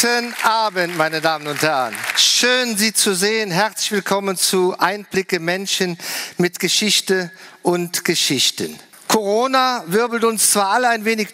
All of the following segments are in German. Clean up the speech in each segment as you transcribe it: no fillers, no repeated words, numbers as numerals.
Guten Abend, meine Damen und Herren. Schön, Sie zu sehen. Herzlich willkommen zu Einblicke Menschen mit Geschichte und Geschichten. Corona wirbelt uns zwar alle ein wenig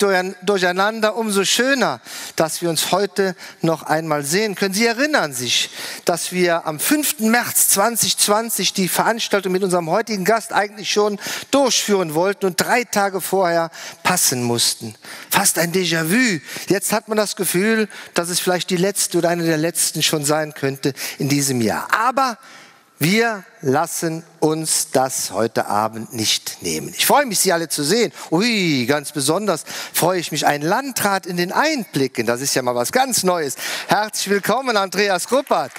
durcheinander, umso schöner, dass wir uns heute noch einmal sehen können. Sie erinnern sich, dass wir am 5. März 2020 die Veranstaltung mit unserem heutigen Gast eigentlich schon durchführen wollten und 3 Tage vorher passen mussten. Fast ein Déjà-vu. Jetzt hat man das Gefühl, dass es vielleicht die letzte oder eine der letzten schon sein könnte in diesem Jahr. Aber wir lassen uns das heute Abend nicht nehmen. Ich freue mich, Sie alle zu sehen. Ui, ganz besonders freue ich mich, einen Landrat in den Einblicken. Das ist ja mal was ganz Neues. Herzlich willkommen, Andreas Ruppert.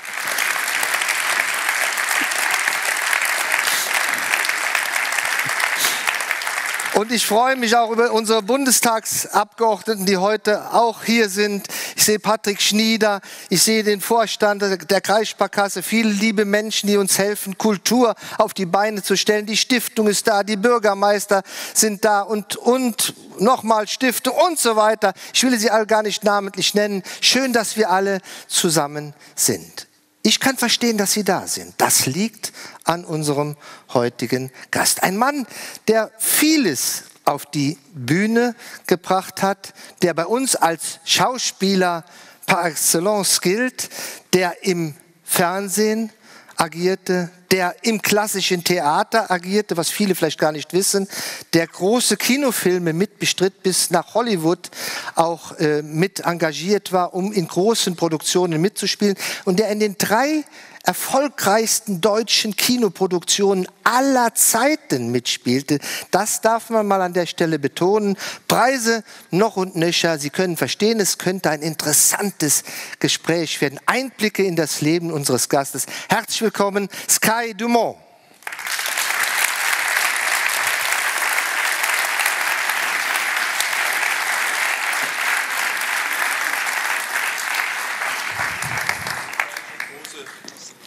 Und ich freue mich auch über unsere Bundestagsabgeordneten, die heute auch hier sind. Ich sehe Patrick Schnieder, ich sehe den Vorstand der Kreissparkasse, viele liebe Menschen, die uns helfen, Kultur auf die Beine zu stellen. Die Stiftung ist da, die Bürgermeister sind da und nochmal Stiftung und so weiter. Ich will sie alle gar nicht namentlich nennen. Schön, dass wir alle zusammen sind. Ich kann verstehen, dass Sie da sind. Das liegt an unserem heutigen Gast. Ein Mann, der vieles auf die Bühne gebracht hat, der bei uns als Schauspieler par excellence gilt, der im Fernsehen agierte, der im klassischen Theater agierte, was viele vielleicht gar nicht wissen, der große Kinofilme mitbestritt, bis nach Hollywood auch mit engagiert war, um in großen Produktionen mitzuspielen, und der in den 3 erfolgreichsten deutschen Kinoproduktionen aller Zeiten mitspielte. Das darf man mal an der Stelle betonen. Preise noch und nöcher. Sie können verstehen, es könnte ein interessantes Gespräch werden. Einblicke in das Leben unseres Gastes. Herzlich willkommen, Sky Dumont.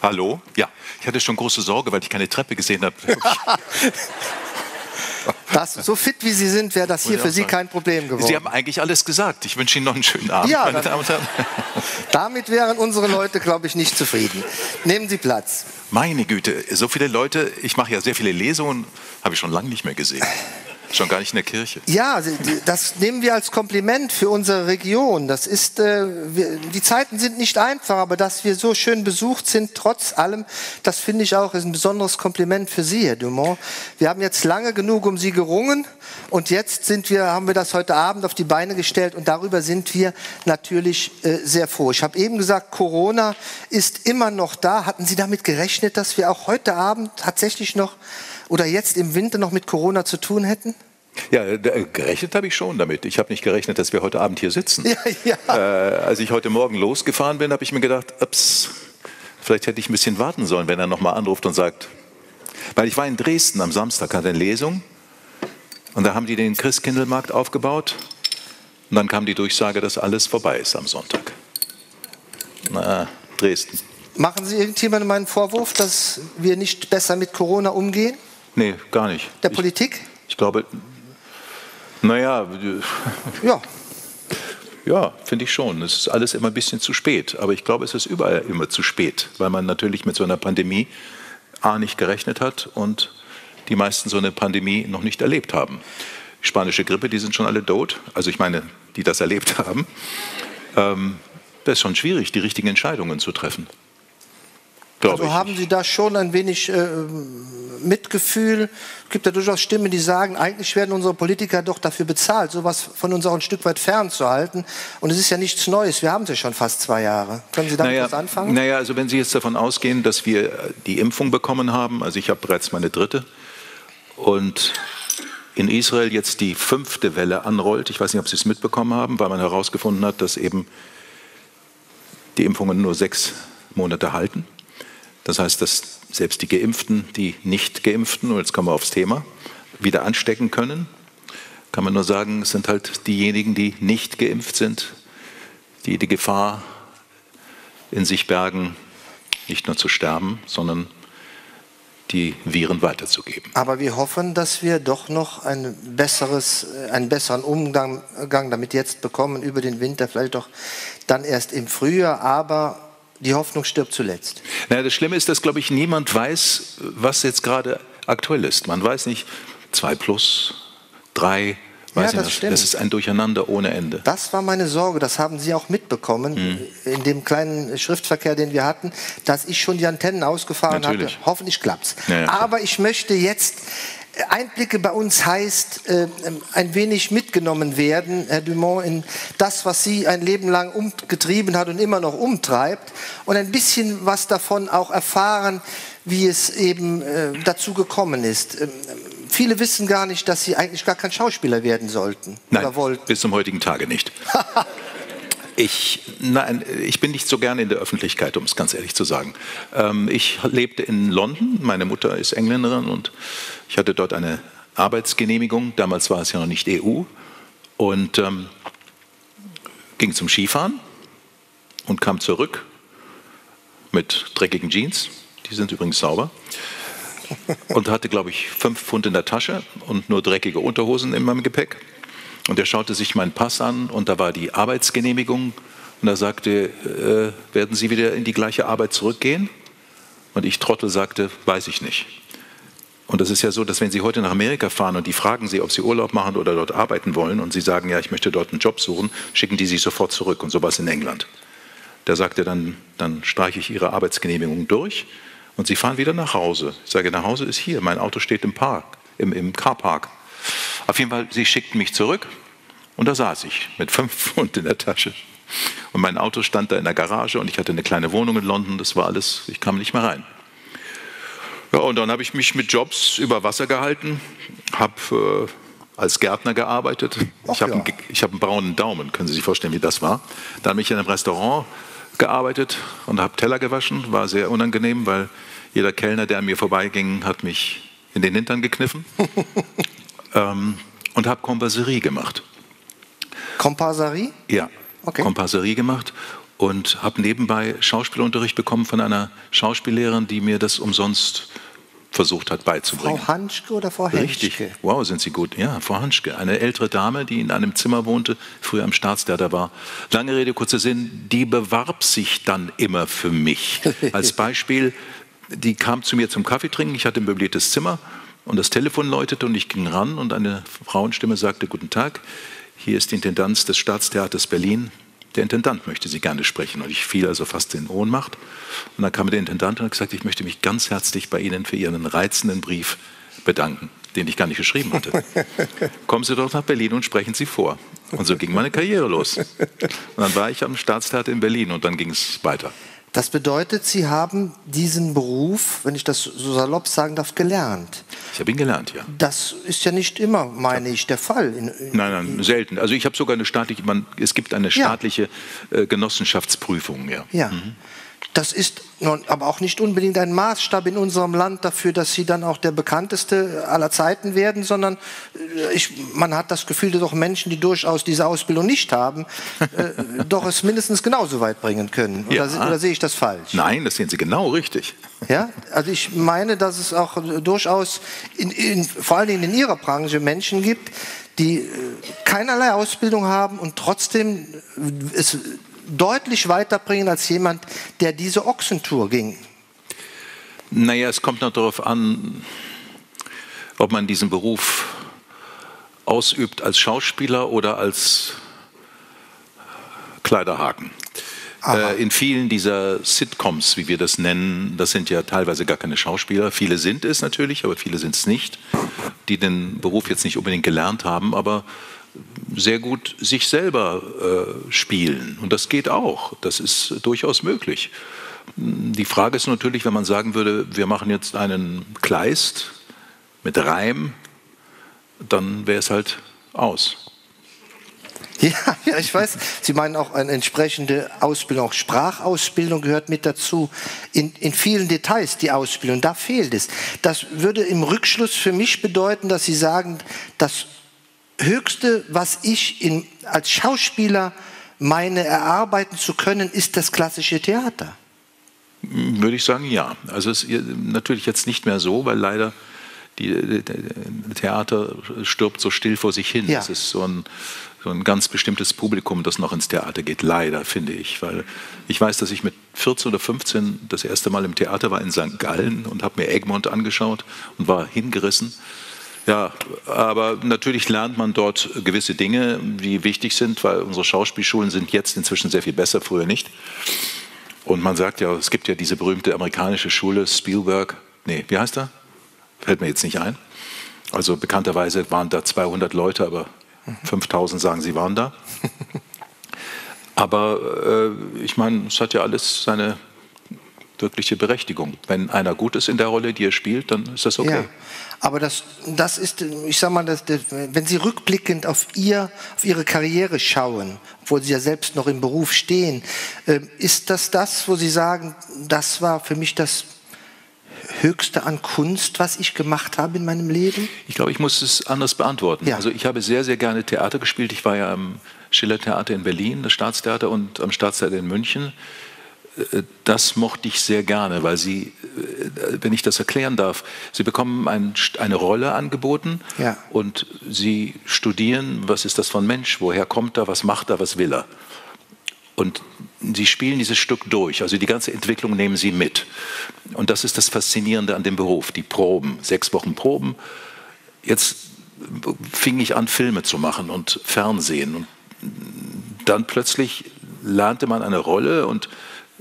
Hallo? Ja, ich hatte schon große Sorge, weil ich keine Treppe gesehen habe. So fit wie Sie sind, wäre das hier für Sie kein Problem geworden. Sie haben eigentlich alles gesagt. Ich wünsche Ihnen noch einen schönen Abend, ja, meine Damen und Herren. Damit wären unsere Leute, glaube ich, nicht zufrieden. Nehmen Sie Platz. Meine Güte, so viele Leute. Ich mache ja sehr viele Lesungen, habe ich schon lange nicht mehr gesehen. Schon gar nicht in der Kirche. Ja, das nehmen wir als Kompliment für unsere Region. Das ist, die Zeiten sind nicht einfach, aber dass wir so schön besucht sind, trotz allem, das finde ich auch, ist ein besonderes Kompliment für Sie, Herr Dumont. Wir haben jetzt lange genug um Sie gerungen und jetzt haben wir das heute Abend auf die Beine gestellt und darüber sind wir natürlich sehr froh. Ich habe eben gesagt, Corona ist immer noch da. Hatten Sie damit gerechnet, dass wir auch heute Abend tatsächlich noch oder jetzt im Winter noch mit Corona zu tun hätten? Ja, gerechnet habe ich schon damit. Ich habe nicht gerechnet, dass wir heute Abend hier sitzen. Ja, ja. Als ich heute Morgen losgefahren bin, habe ich mir gedacht, ups, vielleicht hätte ich ein bisschen warten sollen, wenn er nochmal anruft und sagt. Weil ich war in Dresden am Samstag, hatte eine Lesung und da haben die den Christkindlmarkt aufgebaut und dann kam die Durchsage, dass alles vorbei ist am Sonntag. Na, Dresden. Machen Sie irgendjemandem einen Vorwurf, dass wir nicht besser mit Corona umgehen? Nee, gar nicht. Der Politik? Ich glaube, naja, ja, finde ich schon. Es ist alles immer ein bisschen zu spät. Aber ich glaube, es ist überall immer zu spät, weil man natürlich mit so einer Pandemie A nicht gerechnet hat und die meisten so eine Pandemie noch nicht erlebt haben. Die spanische Grippe, die sind schon alle tot. Also ich meine, die das erlebt haben. Das ist schon schwierig, die richtigen Entscheidungen zu treffen. Also haben Sie da schon ein wenig Mitgefühl? Es gibt ja durchaus Stimmen, die sagen, eigentlich werden unsere Politiker doch dafür bezahlt, sowas von uns auch ein Stück weit fernzuhalten. Und es ist ja nichts Neues. Wir haben es ja schon fast 2 Jahre. Können Sie damit was anfangen? Naja, also wenn Sie jetzt davon ausgehen, dass wir die Impfung bekommen haben, also ich habe bereits meine 3. und in Israel jetzt die 5. Welle anrollt. Ich weiß nicht, ob Sie es mitbekommen haben, weil man herausgefunden hat, dass eben die Impfungen nur 6 Monate halten. Das heißt, dass selbst die Geimpften, die Nicht-Geimpften, und jetzt kommen wir aufs Thema, wieder anstecken können. Kann man nur sagen, es sind halt diejenigen, die nicht geimpft sind, die die Gefahr in sich bergen, nicht nur zu sterben, sondern die Viren weiterzugeben. Aber wir hoffen, dass wir doch noch einen besseren Umgang damit jetzt bekommen, über den Winter, vielleicht doch dann erst im Frühjahr, aber die Hoffnung stirbt zuletzt. Naja, das Schlimme ist, dass, glaube ich, niemand weiß, was jetzt gerade aktuell ist. Man weiß nicht, 2+, 3, weiß ja, nicht, das ist ein Durcheinander ohne Ende. Das war meine Sorge, das haben Sie auch mitbekommen, in dem kleinen Schriftverkehr, den wir hatten, dass ich schon die Antennen ausgefahren hatte. Hoffentlich klappt's. Ja, ja, aber ich möchte jetzt, Einblicke bei uns heißt, ein wenig mitgenommen werden, Herr Dumont, in das, was Sie ein Leben lang umgetrieben hat und immer noch umtreibt, und ein bisschen was davon auch erfahren, wie es eben dazu gekommen ist. Viele wissen gar nicht, dass Sie eigentlich gar kein Schauspieler werden sollten. Nein, oder wollten. Bis zum heutigen Tage nicht. Nein, ich bin nicht so gerne in der Öffentlichkeit, um es ganz ehrlich zu sagen. Ich lebte in London, meine Mutter ist Engländerin und ich hatte dort eine Arbeitsgenehmigung. Damals war es ja noch nicht EU und ging zum Skifahren und kam zurück mit dreckigen Jeans, die sind übrigens sauber, und hatte, glaube ich, 5 Pfund in der Tasche und nur dreckige Unterhosen in meinem Gepäck. Und er schaute sich meinen Pass an und da war die Arbeitsgenehmigung und er sagte, werden Sie wieder in die gleiche Arbeit zurückgehen? Und ich, Trottel, sagte, weiß ich nicht. Und das ist ja so, dass wenn Sie heute nach Amerika fahren und die fragen Sie, ob Sie Urlaub machen oder dort arbeiten wollen und Sie sagen, ja, ich möchte dort einen Job suchen, schicken die Sie sofort zurück, und so war es in England. Da sagte dann streiche ich Ihre Arbeitsgenehmigung durch und Sie fahren wieder nach Hause. Ich sage, nach Hause ist hier, mein Auto steht im Carpark. Auf jeden Fall, sie schickten mich zurück und da saß ich mit 5 Pfund in der Tasche. Und mein Auto stand da in der Garage und ich hatte eine kleine Wohnung in London, das war alles, ich kam nicht mehr rein. Ja, und dann habe ich mich mit Jobs über Wasser gehalten, habe als Gärtner gearbeitet. Ich habe einen braunen Daumen, können Sie sich vorstellen, wie das war. Dann habe ich in einem Restaurant gearbeitet und habe Teller gewaschen, war sehr unangenehm, weil jeder Kellner, der an mir vorbeiging, hat mich in den Hintern gekniffen. Und habe Komparserie gemacht. Komparserie? Ja, okay. Komparserie gemacht und habe nebenbei Schauspielunterricht bekommen von einer Schauspiellehrerin, die mir das umsonst versucht hat beizubringen. Frau Hanschke oder Frau Henschke? Richtig, wow, sind Sie gut. Ja, Frau Hanschke, eine ältere Dame, die in einem Zimmer wohnte, früher im Staatstheater war. Lange Rede, kurzer Sinn, die bewarb sich dann immer für mich. Als Beispiel, die kam zu mir zum Kaffee trinken, ich hatte ein möbliertes Zimmer. Und das Telefon läutete und ich ging ran und eine Frauenstimme sagte, guten Tag, hier ist die Intendanz des Staatstheaters Berlin. Der Intendant möchte Sie gerne sprechen. Und ich fiel also fast in Ohnmacht. Und dann kam der Intendant und hat gesagt, ich möchte mich ganz herzlich bei Ihnen für Ihren reizenden Brief bedanken, den ich gar nicht geschrieben hatte. Kommen Sie doch nach Berlin und sprechen Sie vor. Und so ging meine Karriere los. Und dann war ich am Staatstheater in Berlin und dann ging es weiter. Das bedeutet, Sie haben diesen Beruf, wenn ich das so salopp sagen darf, gelernt. Ich habe ihn gelernt, ja. Das ist ja nicht immer, meine ich, der Fall. Nein, selten. Also ich habe sogar eine staatliche, es gibt eine staatliche Genossenschaftsprüfung, ja. Ja. Mhm. Das ist aber auch nicht unbedingt ein Maßstab in unserem Land dafür, dass Sie dann auch der bekannteste aller Zeiten werden, sondern man hat das Gefühl, dass auch Menschen, die durchaus diese Ausbildung nicht haben, doch es mindestens genauso weit bringen können. Oder, ja. Oder sehe ich das falsch? Nein, das sehen Sie genau richtig. Ja, also ich meine, dass es auch durchaus, vor allen Dingen in Ihrer Branche, Menschen gibt, die keinerlei Ausbildung haben und trotzdem es deutlich weiterbringen als jemand, der diese Ochsentour ging? Naja, es kommt noch darauf an, ob man diesen Beruf ausübt als Schauspieler oder als Kleiderhaken. In vielen dieser Sitcoms, wie wir das nennen, das sind ja teilweise gar keine Schauspieler. Viele sind es natürlich, aber viele sind es nicht, die den Beruf jetzt nicht unbedingt gelernt haben, aber sehr gut sich selber spielen. Und das geht auch. Das ist durchaus möglich. Die Frage ist natürlich, wenn man sagen würde, wir machen jetzt einen Kleist mit Reim, dann wäre es halt aus. Ja, ich weiß. Sie meinen auch eine entsprechende Ausbildung, auch Sprachausbildung gehört mit dazu. In vielen Details die Ausbildung, da fehlt es. Das würde im Rückschluss für mich bedeuten, dass Sie sagen, dass Höchste, was ich als Schauspieler meine, erarbeiten zu können, ist das klassische Theater. Würde ich sagen, ja. Also es ist natürlich jetzt nicht mehr so, weil leider das Theater stirbt so still vor sich hin. Ja. Es ist so ein ganz bestimmtes Publikum, das noch ins Theater geht, leider, finde ich. Weil ich weiß, dass ich mit 14 oder 15 das erste Mal im Theater war in St. Gallen und habe mir Egmont angeschaut und war hingerissen. Ja, aber natürlich lernt man dort gewisse Dinge, die wichtig sind, weil unsere Schauspielschulen sind jetzt inzwischen sehr viel besser, früher nicht. Und man sagt ja, es gibt ja diese berühmte amerikanische Schule, Spielberg, nee, wie heißt er? Fällt mir jetzt nicht ein. Also bekannterweise waren da 200 Leute, aber 5000 sagen, sie waren da. Aber ich meine, es hat ja alles seine wirkliche Berechtigung. Wenn einer gut ist in der Rolle, die er spielt, dann ist das okay. Ja, aber das ist, ich sag mal, wenn Sie rückblickend auf Ihre Karriere schauen, obwohl Sie ja selbst noch im Beruf stehen, ist das, wo Sie sagen, das war für mich das Höchste an Kunst, was ich gemacht habe in meinem Leben? Ich glaube, ich muss es anders beantworten. Ja. Also ich habe sehr, sehr gerne Theater gespielt. Ich war ja am Schillertheater in Berlin, das Staatstheater, und am Staatstheater in München. Das mochte ich sehr gerne, weil Sie, wenn ich das erklären darf, Sie bekommen eine Rolle angeboten, ja, und Sie studieren, was ist das für ein Mensch, woher kommt er, was macht er, was will er. Und Sie spielen dieses Stück durch, also die ganze Entwicklung nehmen Sie mit. Und das ist das Faszinierende an dem Beruf, die Proben, 6 Wochen Proben. Jetzt fing ich an, Filme zu machen und Fernsehen. Und dann plötzlich lernte man eine Rolle und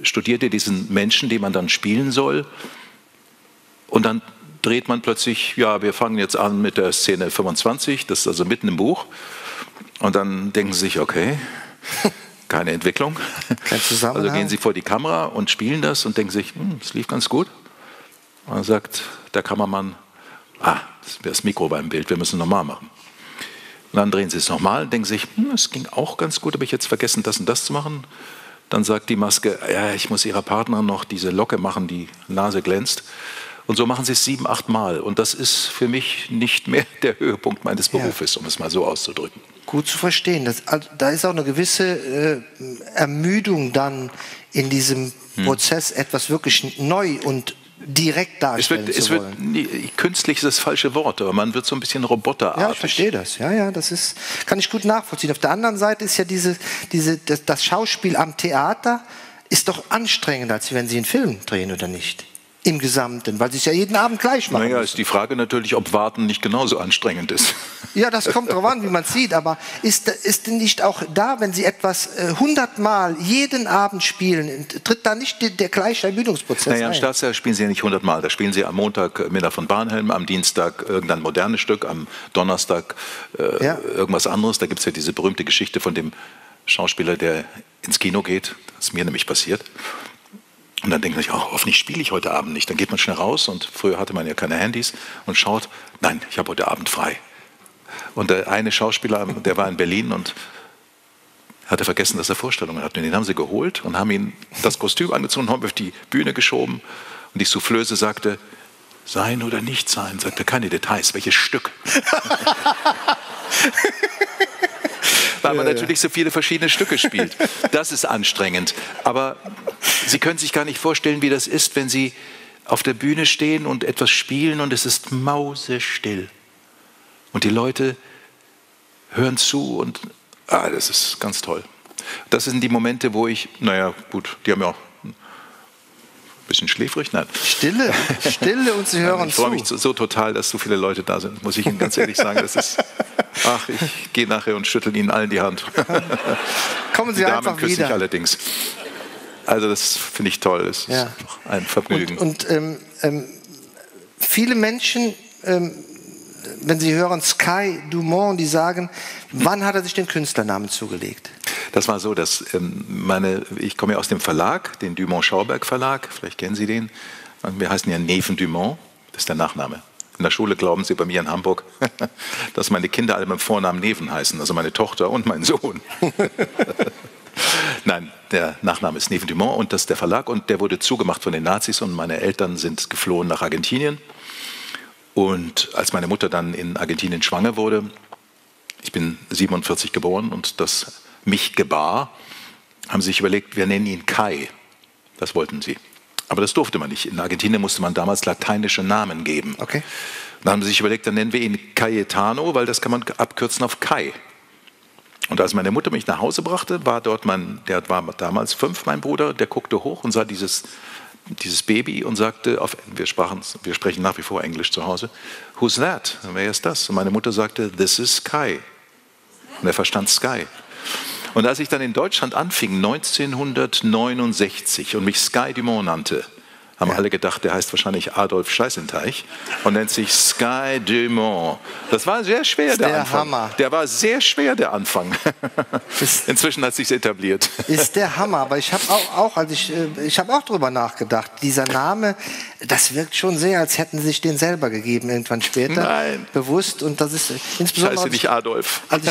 studierte diesen Menschen, den man dann spielen soll. Und dann dreht man plötzlich, ja, wir fangen jetzt an mit der Szene 25, das ist also mitten im Buch. Und dann denken Sie sich, okay, keine Entwicklung. Kein Zusammenhang. Also gehen Sie vor die Kamera und spielen das und denken sich, es lief ganz gut. Und dann sagt der Kameramann, das Mikro war im Bild, wir müssen normal machen. Und dann drehen Sie es nochmal und denken sich, es ging auch ganz gut, habe ich jetzt vergessen, das und das zu machen. Dann sagt die Maske, ja, ich muss ihrer Partnerin noch diese Locke machen, die Nase glänzt. Und so machen sie es 7, 8 Mal. Und das ist für mich nicht mehr der Höhepunkt meines Berufes, ja, um es mal so auszudrücken. Gut zu verstehen. Da ist auch eine gewisse Ermüdung dann in diesem Prozess, etwas wirklich neu und direkt darstellen zu wollen. Künstlich ist das falsche Wort, aber man wird so ein bisschen roboterartig. Ja, ich verstehe das. Ja, das ist, kann ich gut nachvollziehen. Auf der anderen Seite ist ja das Schauspiel am Theater ist doch anstrengender, als wenn Sie einen Film drehen oder nicht. Im Gesamten, weil Sie es ja jeden Abend gleich machen. Naja, ist die Frage natürlich, ob Warten nicht genauso anstrengend ist. Ja, das kommt drauf an, wie man es sieht. Aber ist nicht auch da, wenn Sie etwas 100 Mal jeden Abend spielen, tritt da nicht der gleiche Ermüdungsprozess ein? Naja, im Staatstheater spielen Sie ja nicht 100 Mal. Da spielen Sie am Montag Minna von Barnhelm, am Dienstag irgendein modernes Stück, am Donnerstag irgendwas anderes. Da gibt es ja diese berühmte Geschichte von dem Schauspieler, der ins Kino geht. Das ist mir nämlich passiert. Und dann denkt man sich, hoffentlich spiele ich heute Abend nicht. Dann geht man schnell raus, und früher hatte man ja keine Handys, und schaut, nein, ich habe heute Abend frei. Und der eine Schauspieler, der war in Berlin und hatte vergessen, dass er Vorstellungen hat. Und den haben sie geholt und haben ihm das Kostüm angezogen und haben auf die Bühne geschoben. Und die Soufflöse sagte, sein oder nicht sein, sagte, keine Details, welches Stück. Weil man natürlich so viele verschiedene Stücke spielt. Das ist anstrengend. Aber Sie können sich gar nicht vorstellen, wie das ist, wenn Sie auf der Bühne stehen und etwas spielen und es ist mausestill. Und die Leute hören zu und das ist ganz toll. Das sind die Momente, wo ich, naja, gut, die haben ja auch ein bisschen schläfrig, nein. Stille und Sie hören zu. Ich freue mich so total, dass so viele Leute da sind, muss ich Ihnen ganz ehrlich sagen. Das ist... Ach, ich gehe nachher und schüttel Ihnen allen die Hand. Kommen Sie einfach wieder. Die Damen küssen mich allerdings. Also das finde ich toll. Das ist ein Vergnügen. Und viele Menschen, wenn sie hören Sky Dumont, die sagen, wann hat er sich den Künstlernamen zugelegt? Das war so, dass ich komme ja aus dem Verlag, den Dumont-Schauberg-Verlag. Vielleicht kennen Sie den. Wir heißen ja Neven Dumont. Das ist der Nachname. In der Schule glauben sie bei mir in Hamburg, dass meine Kinder alle mit Vornamen Neven heißen, also meine Tochter und mein Sohn. Nein, der Nachname ist Neven Dumont und das ist der Verlag, und der wurde zugemacht von den Nazis und meine Eltern sind geflohen nach Argentinien. Und als meine Mutter dann in Argentinien schwanger wurde, ich bin 47 geboren und das mich gebar, haben sie sich überlegt, wir nennen ihn Kai. Das wollten sie. Aber das durfte man nicht. In Argentinien musste man damals lateinische Namen geben. Okay. Dann haben sie sich überlegt, dann nennen wir ihn Cayetano, weil das kann man abkürzen auf Kai. Und als meine Mutter mich nach Hause brachte, war dort der war damals 5, mein Bruder, der guckte hoch und sah dieses Baby und sagte, wir sprechen nach wie vor Englisch zu Hause, who's that? Und wer ist das? Und meine Mutter sagte, this is Kai. Und er verstand Sky. Und als ich dann in Deutschland anfing, 1969, und mich Sky Dumont nannte, haben alle gedacht, der heißt wahrscheinlich Adolf Scheißenteich und nennt sich Sky Dumont. Das war sehr schwer, der Anfang. Hammer. Der war sehr schwer, der Anfang. Inzwischen hat sich's etabliert. Ist der Hammer, aber ich habe auch drüber nachgedacht. Dieser Name, das wirkt schon sehr, als hätten sie sich den selber gegeben irgendwann später. Nein. Bewusst. Und das ist insbesondere. Scheiße, nicht Adolf. Als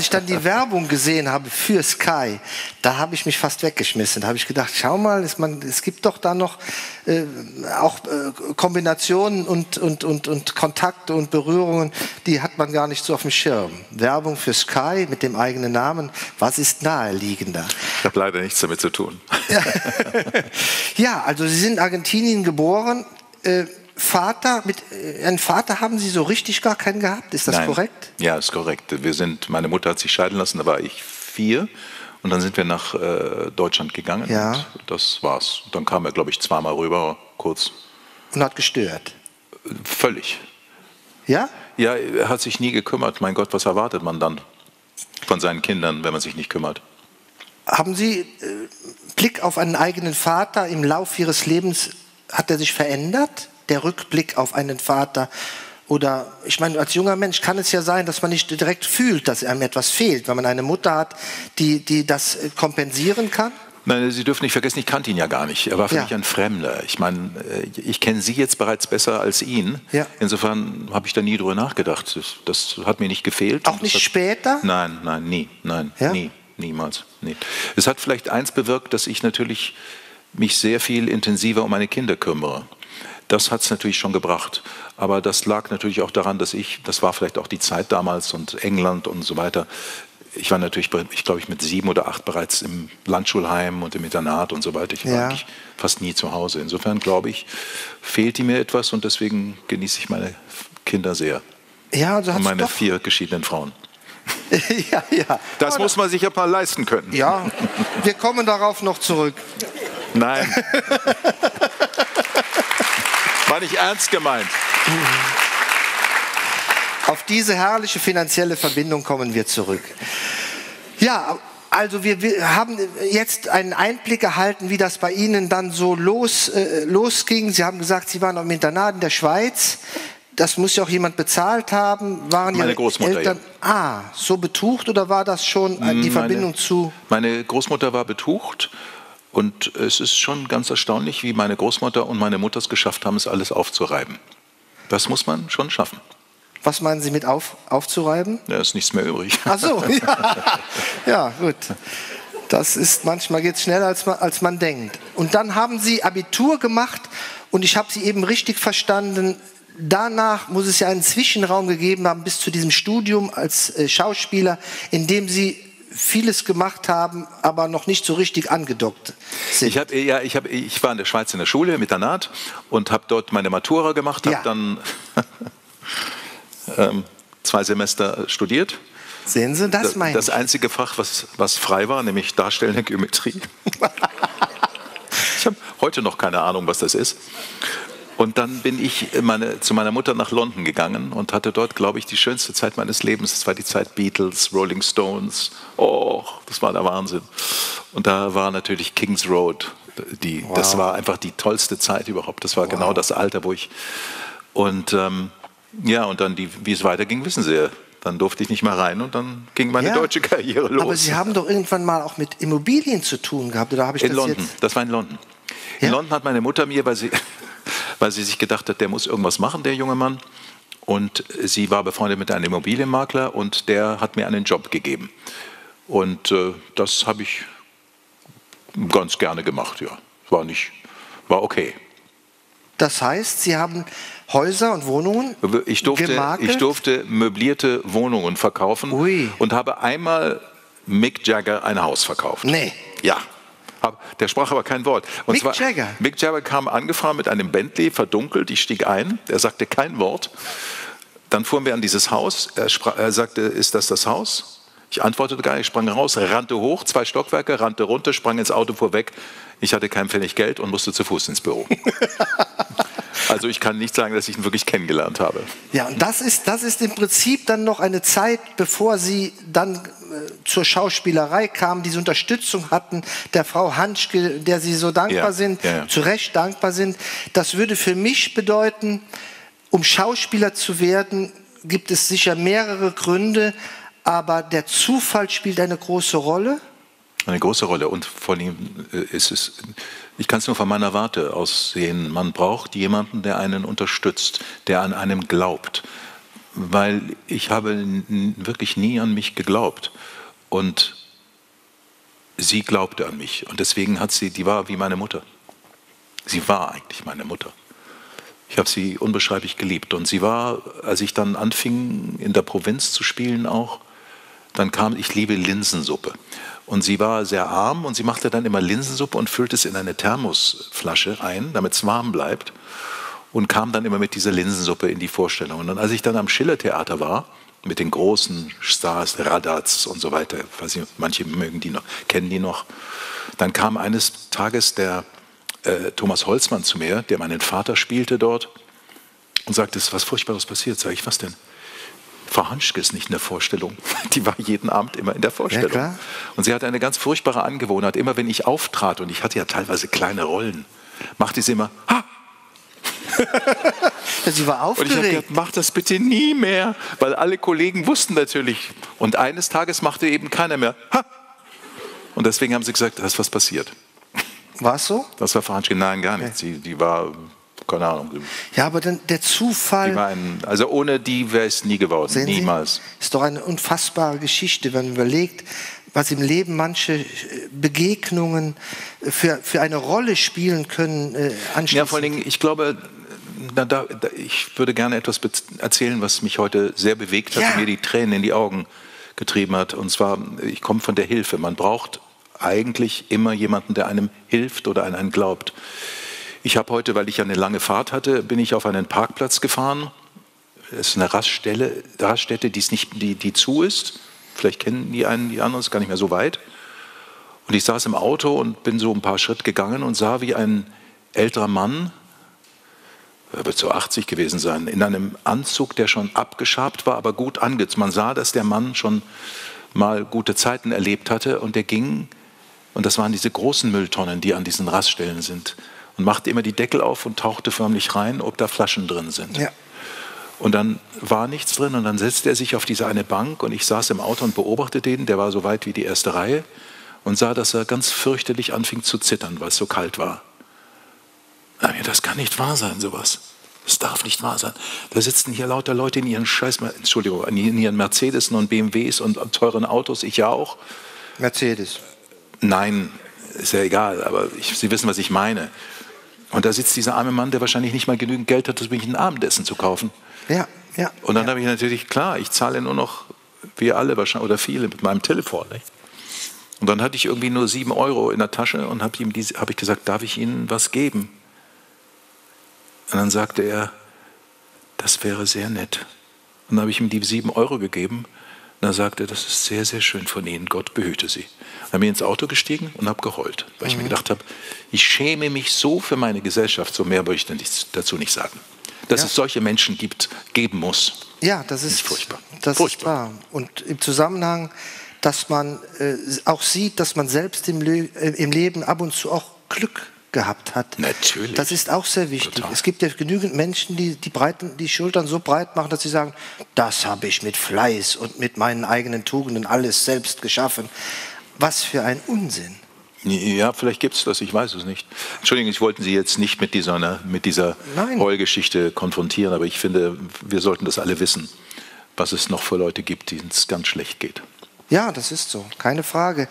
ich dann die Werbung gesehen habe für Sky, da habe ich mich fast weggeschmissen. Da habe ich gedacht, schau mal, es gibt doch da noch Kombinationen und Kontakte und Berührungen, die hat man gar nicht so auf dem Schirm. Werbung für Sky mit dem eigenen Namen, was ist naheliegender? Ich habe leider nichts damit zu tun. Ja, also Sie sind in Argentinien geboren. Einen Vater haben Sie so richtig gar keinen gehabt, ist das korrekt? Ja, ist korrekt. Meine Mutter hat sich scheiden lassen, da war ich 4. Und dann sind wir nach Deutschland gegangen. Ja. Und das war's. Und dann kam er, glaube ich, zweimal rüber, kurz. Und hat gestört? Völlig. Ja? Ja, er hat sich nie gekümmert. Mein Gott, was erwartet man dann von seinen Kindern, wenn man sich nicht kümmert? Haben Sie Blick auf einen eigenen Vater im Lauf Ihres Lebens, hat er sich verändert? Der Rückblick auf einen Vater? Oder, ich meine, als junger Mensch kann es ja sein, dass man nicht direkt fühlt, dass einem etwas fehlt, weil man eine Mutter hat, die das kompensieren kann? Nein, Sie dürfen nicht vergessen, ich kannte ihn ja gar nicht. Er war für mich ein Fremder. Ich meine, ich kenne Sie jetzt bereits besser als ihn. Ja. Insofern habe ich da nie drüber nachgedacht. Das hat mir nicht gefehlt. Auch nicht später? Nein, nein, nie. Nein, ja? Nie. Niemals. Nie. Es hat vielleicht eins bewirkt, dass ich natürlich mich sehr viel intensiver um meine Kinder kümmere. Das hat es natürlich schon gebracht. Aber das lag natürlich auch daran, das war vielleicht auch die Zeit damals und England und so weiter. Ich war natürlich, ich glaube, mit 7 oder 8 bereits im Landschulheim und im Internat und so weiter. Ich war eigentlich fast nie zu Hause. Insofern, glaube ich, fehlte mir etwas und deswegen genieße ich meine Kinder sehr. Ja, also und meine 4 geschiedenen Frauen. Ja. Das muss man sich ja mal leisten können. Ja, wir kommen darauf noch zurück. Nein. War nicht ernst gemeint. Auf diese herrliche finanzielle Verbindung kommen wir zurück. Ja, also wir haben jetzt einen Einblick erhalten, wie das bei Ihnen dann so losging. Sie haben gesagt, Sie waren im Internat in der Schweiz. Das muss ja auch jemand bezahlt haben. Waren Meine Großmutter, Eltern, ja. Ah, so betucht oder war das schon die Verbindung zu... Meine Großmutter war betucht. Und es ist schon ganz erstaunlich, wie meine Großmutter und meine Mutter es geschafft haben, es alles aufzureiben. Das muss man schon schaffen. Was meinen Sie mit aufzureiben? Da ist nichts mehr übrig. Ach so, ja. Ja, gut. Das ist, manchmal geht es schneller, als man denkt. Und dann haben Sie Abitur gemacht und ich habe Sie eben richtig verstanden. Danach muss es ja einen Zwischenraum gegeben haben bis zu diesem Studium als Schauspieler, in dem Sie vieles gemacht haben, aber noch nicht so richtig angedockt sind. Ich war in der Schweiz in der Schule, im Internat, und habe dort meine Matura gemacht, habe dann 2 Semester studiert. Sehen Sie, das meine ich. Das einzige Fach, was frei war, nämlich darstellende Geometrie. Ich habe heute noch keine Ahnung, was das ist. Und dann bin ich zu meiner Mutter nach London gegangen und hatte dort, glaube ich, die schönste Zeit meines Lebens. Das war die Zeit Beatles, Rolling Stones. Oh, das war der Wahnsinn. Und da war natürlich Kings Road. Das war einfach die tollste Zeit überhaupt. Das war genau das Alter, wo ich... Und und dann, wie es weiterging, wissen Sie ja. Dann durfte ich nicht mehr rein und dann ging meine deutsche Karriere los. Aber Sie haben doch irgendwann mal auch mit Immobilien zu tun gehabt, oder habe ich das jetzt? In London, das war in London. Ja? In London hat meine Mutter mir, weil sie sich gedacht hat, der muss irgendwas machen, der junge Mann. Und sie war befreundet mit einem Immobilienmakler und der hat mir einen Job gegeben. Und das habe ich ganz gerne gemacht, ja. War okay. Das heißt, Sie haben Häuser und Wohnungen gemakelt? Ich durfte möblierte Wohnungen verkaufen und habe einmal Mick Jagger ein Haus verkauft. Nee. Ja. Der sprach aber kein Wort. Und Mick Jagger. Mick Jagger kam angefahren mit einem Bentley, verdunkelt. Ich stieg ein. Er sagte kein Wort. Dann fuhren wir an dieses Haus. Er sagte, ist das das Haus? Ich antwortete gar nicht, ich sprang raus, rannte hoch, 2 Stockwerke, rannte runter, sprang ins Auto, fuhr weg. Ich hatte keinen Pfennig Geld und musste zu Fuß ins Büro. Also ich kann nicht sagen, dass ich ihn wirklich kennengelernt habe. Ja, und das ist im Prinzip dann noch eine Zeit, bevor Sie dann zur Schauspielerei kamen, diese Unterstützung hatten, der Frau Hanschke, der Sie so dankbar sind, zu Recht dankbar sind. Das würde für mich bedeuten, um Schauspieler zu werden, gibt es sicher mehrere Gründe, aber der Zufall spielt eine große Rolle? Eine große Rolle, und vor allem ist es, ich kann es nur von meiner Warte aus sehen, man braucht jemanden, der einen unterstützt, der an einem glaubt, weil ich habe wirklich nie an mich geglaubt und sie glaubte an mich und deswegen hat sie, die war wie meine Mutter, sie war eigentlich meine Mutter. Ich habe sie unbeschreiblich geliebt und sie war, als ich dann anfing in der Provinz zu spielen auch, dann kam, ich liebe Linsensuppe. Und sie war sehr arm und sie machte dann immer Linsensuppe und füllte es in eine Thermosflasche ein, damit es warm bleibt. Und kam dann immer mit dieser Linsensuppe in die Vorstellungen. Und als ich dann am Schillertheater war, mit den großen Stars, Radatz und so weiter, weiß nicht, manche mögen die noch, kennen die noch, dann kam eines Tages der Thomas Holzmann zu mir, der meinen Vater spielte dort, und sagte, es ist was Furchtbares passiert. Sag ich, was denn? Frau Hanschke ist nicht in der Vorstellung. Die war jeden Abend immer in der Vorstellung. Ja, klar. Und sie hatte eine ganz furchtbare Angewohnheit. Immer wenn ich auftrat, und ich hatte ja teilweise kleine Rollen, machte sie immer, ha! Sie war aufgeregt. Und ich habe gedacht, mach das bitte nie mehr, weil alle Kollegen wussten natürlich. Und eines Tages machte eben keiner mehr, ha! Und deswegen haben sie gesagt, da ist was passiert. War es so? Das war Frau Hanschke. Nein, gar nicht. Okay. Die war... Keine Ahnung. Ja, aber dann der Zufall... Die meinen, also ohne die wäre es nie geworden, niemals. Ist doch eine unfassbare Geschichte, wenn man überlegt, was im Leben manche Begegnungen für eine Rolle spielen können. Ja, vor allen Dingen, ich glaube, ich würde gerne etwas erzählen, was mich heute sehr bewegt hat und mir die Tränen in die Augen getrieben hat. Und zwar, ich komme von der Hilfe. Man braucht eigentlich immer jemanden, der einem hilft oder an einen glaubt. Ich habe heute, weil ich ja eine lange Fahrt hatte, bin ich auf einen Parkplatz gefahren. Es ist eine Raststätte, die zu ist. Vielleicht kennen die einen, die anderen, ist gar nicht mehr so weit. Und ich saß im Auto und bin so ein paar Schritte gegangen und sah, wie ein älterer Mann, er wird so 80 gewesen sein, in einem Anzug, der schon abgeschabt war, aber gut angezogen. Man sah, dass der Mann schon mal gute Zeiten erlebt hatte. Und der ging, und das waren diese großen Mülltonnen, die an diesen Raststellen sind, und machte immer die Deckel auf und tauchte förmlich rein, ob da Flaschen drin sind. Ja. Und dann war nichts drin und dann setzte er sich auf diese eine Bank und ich saß im Auto und beobachtete ihn, der war so weit wie die erste Reihe und sah, dass er ganz fürchterlich anfing zu zittern, weil es so kalt war. Das kann nicht wahr sein, sowas. Das darf nicht wahr sein. Da sitzen hier lauter Leute in ihren in ihren Mercedes und BMWs und teuren Autos, ich ja auch. Mercedes? Nein, ist ja egal, aber Sie wissen, was ich meine. Und da sitzt dieser arme Mann, der wahrscheinlich nicht mal genügend Geld hat, um mich ein Abendessen zu kaufen. Ja, ja. Und dann habe ich natürlich, klar, ich zahle nur noch, wir alle wahrscheinlich, oder viele, mit meinem Telefon. Nicht? Und dann hatte ich irgendwie nur 7 Euro in der Tasche und habe ich gesagt, darf ich Ihnen was geben? Und dann sagte er, das wäre sehr nett. Und dann habe ich ihm die 7 Euro gegeben. Und dann sagte er, das ist sehr, sehr schön von Ihnen, Gott behüte Sie. Dann bin ich ins Auto gestiegen und habe geheult, weil ich mir gedacht habe, ich schäme mich so für meine Gesellschaft, so mehr würde ich dazu nicht sagen. Dass es solche Menschen geben muss. Ja, das ist furchtbar. Das ist wahr. Und im Zusammenhang, dass man auch sieht, dass man selbst im Leben ab und zu auch Glück gehabt hat. Natürlich. Das ist auch sehr wichtig. Total. Es gibt ja genügend Menschen, die Schultern so breit machen, dass sie sagen, das habe ich mit Fleiß und mit meinen eigenen Tugenden alles selbst geschaffen. Was für ein Unsinn. Ja, vielleicht gibt es das, ich weiß es nicht. Entschuldigung, ich wollte Sie jetzt nicht mit dieser Heulgeschichte konfrontieren, aber ich finde, wir sollten das alle wissen, was es noch für Leute gibt, denen es ganz schlecht geht. Ja, das ist so, keine Frage.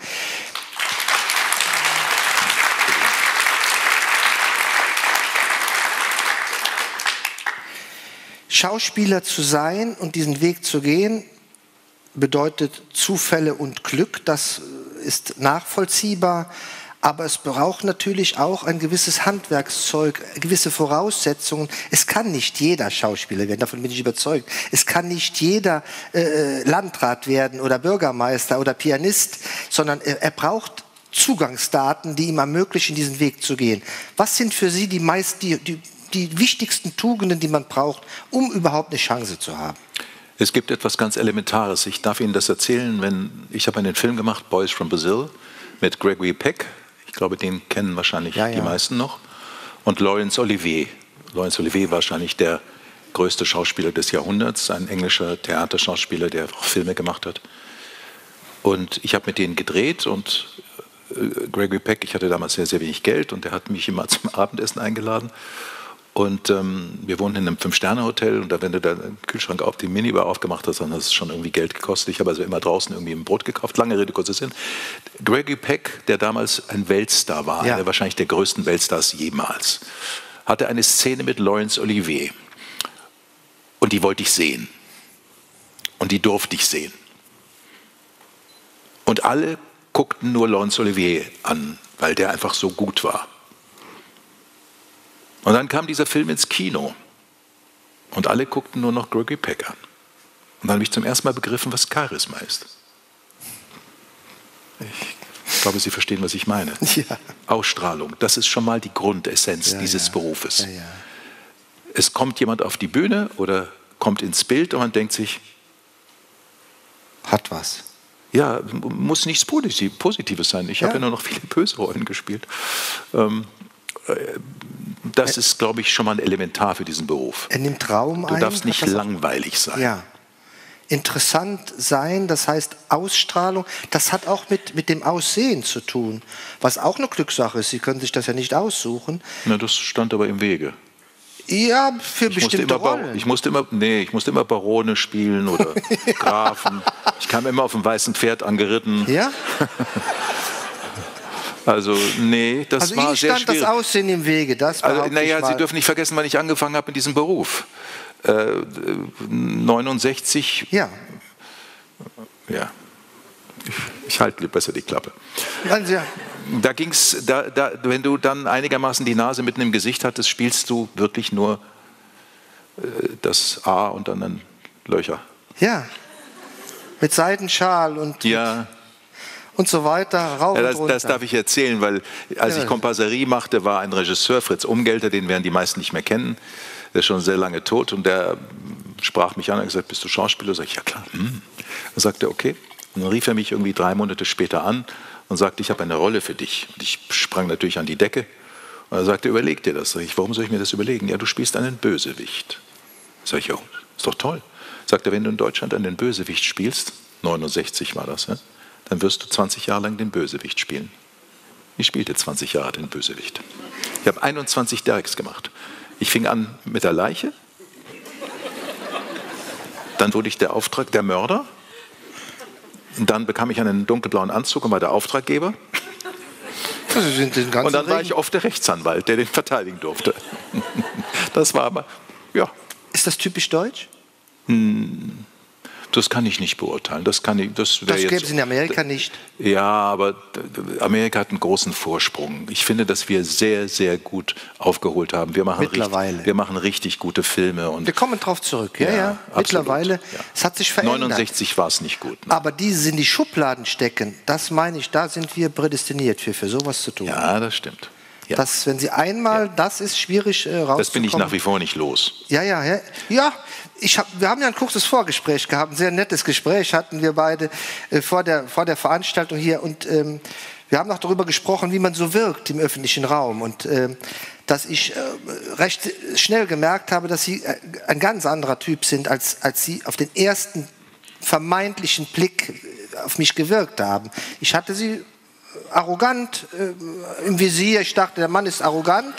Schauspieler zu sein und diesen Weg zu gehen, bedeutet Zufälle und Glück, das ist nachvollziehbar, Aber es braucht natürlich auch ein gewisses Handwerkszeug, gewisse Voraussetzungen. Es kann nicht jeder Schauspieler werden, davon bin ich überzeugt. Es kann nicht jeder Landrat werden oder Bürgermeister oder Pianist, sondern er braucht Zugangsdaten, die ihm ermöglichen, diesen Weg zu gehen. Was sind für Sie die wichtigsten Tugenden, die man braucht, um überhaupt eine Chance zu haben? Es gibt etwas ganz Elementares. Ich darf Ihnen das erzählen, ich habe einen Film gemacht, Boys from Brazil, mit Gregory Peck. Ich glaube, den kennen wahrscheinlich die meisten noch. Und Laurence Olivier. Laurence Olivier wahrscheinlich der größte Schauspieler des Jahrhunderts, ein englischer Theaterschauspieler, der auch Filme gemacht hat. Und ich habe mit denen gedreht und Gregory Peck, ich hatte damals sehr, sehr wenig Geld und der hat mich immer zum Abendessen eingeladen. Und wir wohnten in einem 5-Sterne-Hotel und da, wenn du den Kühlschrank auf die Minibar aufgemacht hast, dann hat es schon irgendwie Geld gekostet. Ich habe also immer draußen irgendwie ein Brot gekauft. Lange Rede, kurzer Sinn. Gregory Peck, der damals ein Weltstar war, einer wahrscheinlich der größten Weltstars jemals, hatte eine Szene mit Laurence Olivier. Und die wollte ich sehen. Und die durfte ich sehen. Und alle guckten nur Laurence Olivier an, weil der einfach so gut war. Und dann kam dieser Film ins Kino und alle guckten nur noch Gregory Peck an. Und dann habe ich zum ersten Mal begriffen, was Charisma ist. Ich glaube, Sie verstehen, was ich meine. Ja. Ausstrahlung, das ist schon mal die Grundessenz dieses Berufes. Ja, ja. Es kommt jemand auf die Bühne oder kommt ins Bild und man denkt sich, hat was. Ja, muss nichts Positives sein. Ich habe ja nur noch viele böse Rollen gespielt. Das ist, glaube ich, schon mal ein Elementar für diesen Beruf. Er nimmt Raum ein. Du darfst nicht langweilig sein. Ja. Interessant sein, das heißt Ausstrahlung, das hat auch mit dem Aussehen zu tun, was auch eine Glückssache ist. Sie können sich das ja nicht aussuchen. Na, das stand aber im Wege. Ja, für bestimmte Rollen. Ich musste immer Barone spielen oder Grafen. Ich kam immer auf dem weißen Pferd angeritten. Ja? Also, nee, das also war sehr schwierig. Also, stand das Aussehen im Wege, das also, naja, Sie dürfen nicht vergessen, wann ich angefangen habe mit diesem Beruf. 69. Ja. Ja. Ich halte besser die Klappe. Also, ja. Da ging's, wenn du dann einigermaßen die Nase mitten im Gesicht hattest, spielst du wirklich nur das A und dann ein Löcher. Ja. Mit Seidenschal und. Ja. Und so weiter, rauf und runter. Das darf ich erzählen, weil als ich Komparserie machte, war ein Regisseur, Fritz Umgelter, den werden die meisten nicht mehr kennen. Der ist schon sehr lange tot und der sprach mich an und gesagt, bist du Schauspieler? Sag ich, ja klar. Hm. Dann sagte er, okay. Und dann rief er mich irgendwie 3 Monate später an und sagte, ich habe eine Rolle für dich. Und ich sprang natürlich an die Decke und er sagte, überleg dir das. Sag ich, warum soll ich mir das überlegen? Ja, du spielst einen Bösewicht. Sag ich, ja, ist doch toll. Sagt er, wenn du in Deutschland einen Bösewicht spielst, 69 war das, ja? Dann wirst du 20 Jahre lang den Bösewicht spielen. Ich spielte 20 Jahre den Bösewicht. Ich habe 21 Derricks gemacht. Ich fing an mit der Leiche. Dann wurde ich der Auftrag der Mörder. Und dann bekam ich einen dunkelblauen Anzug und war der Auftraggeber. Also sind den ganzen und dann war ich oft der Rechtsanwalt, der den verteidigen durfte. Das war aber, ja. Ist das typisch deutsch? Hm. Das kann ich nicht beurteilen. Das gäbe es in Amerika nicht. Ja, aber Amerika hat einen großen Vorsprung. Ich finde, dass wir sehr, sehr gut aufgeholt haben. Wir machen richtig gute Filme. Und wir kommen drauf zurück. Ja, ja. Mittlerweile. Ja. Es hat sich verändert. 69 war es nicht gut. Ne? Aber diese sind die Schubladen stecken. Das meine ich, da sind wir prädestiniert für sowas zu tun. Ja, das stimmt. Ja. Das, wenn Sie einmal, das ist schwierig rauszukommen. Das bin ich nach wie vor nicht los. Ja, ja, ja. Ja. Wir haben ja ein kurzes Vorgespräch gehabt, ein sehr nettes Gespräch hatten wir beide vor der Veranstaltung hier und wir haben auch darüber gesprochen, wie man so wirkt im öffentlichen Raum und dass ich recht schnell gemerkt habe, dass Sie ein ganz anderer Typ sind, als Sie auf den ersten vermeintlichen Blick auf mich gewirkt haben. Ich hatte Sie arrogant im Visier, ich dachte, der Mann ist arrogant.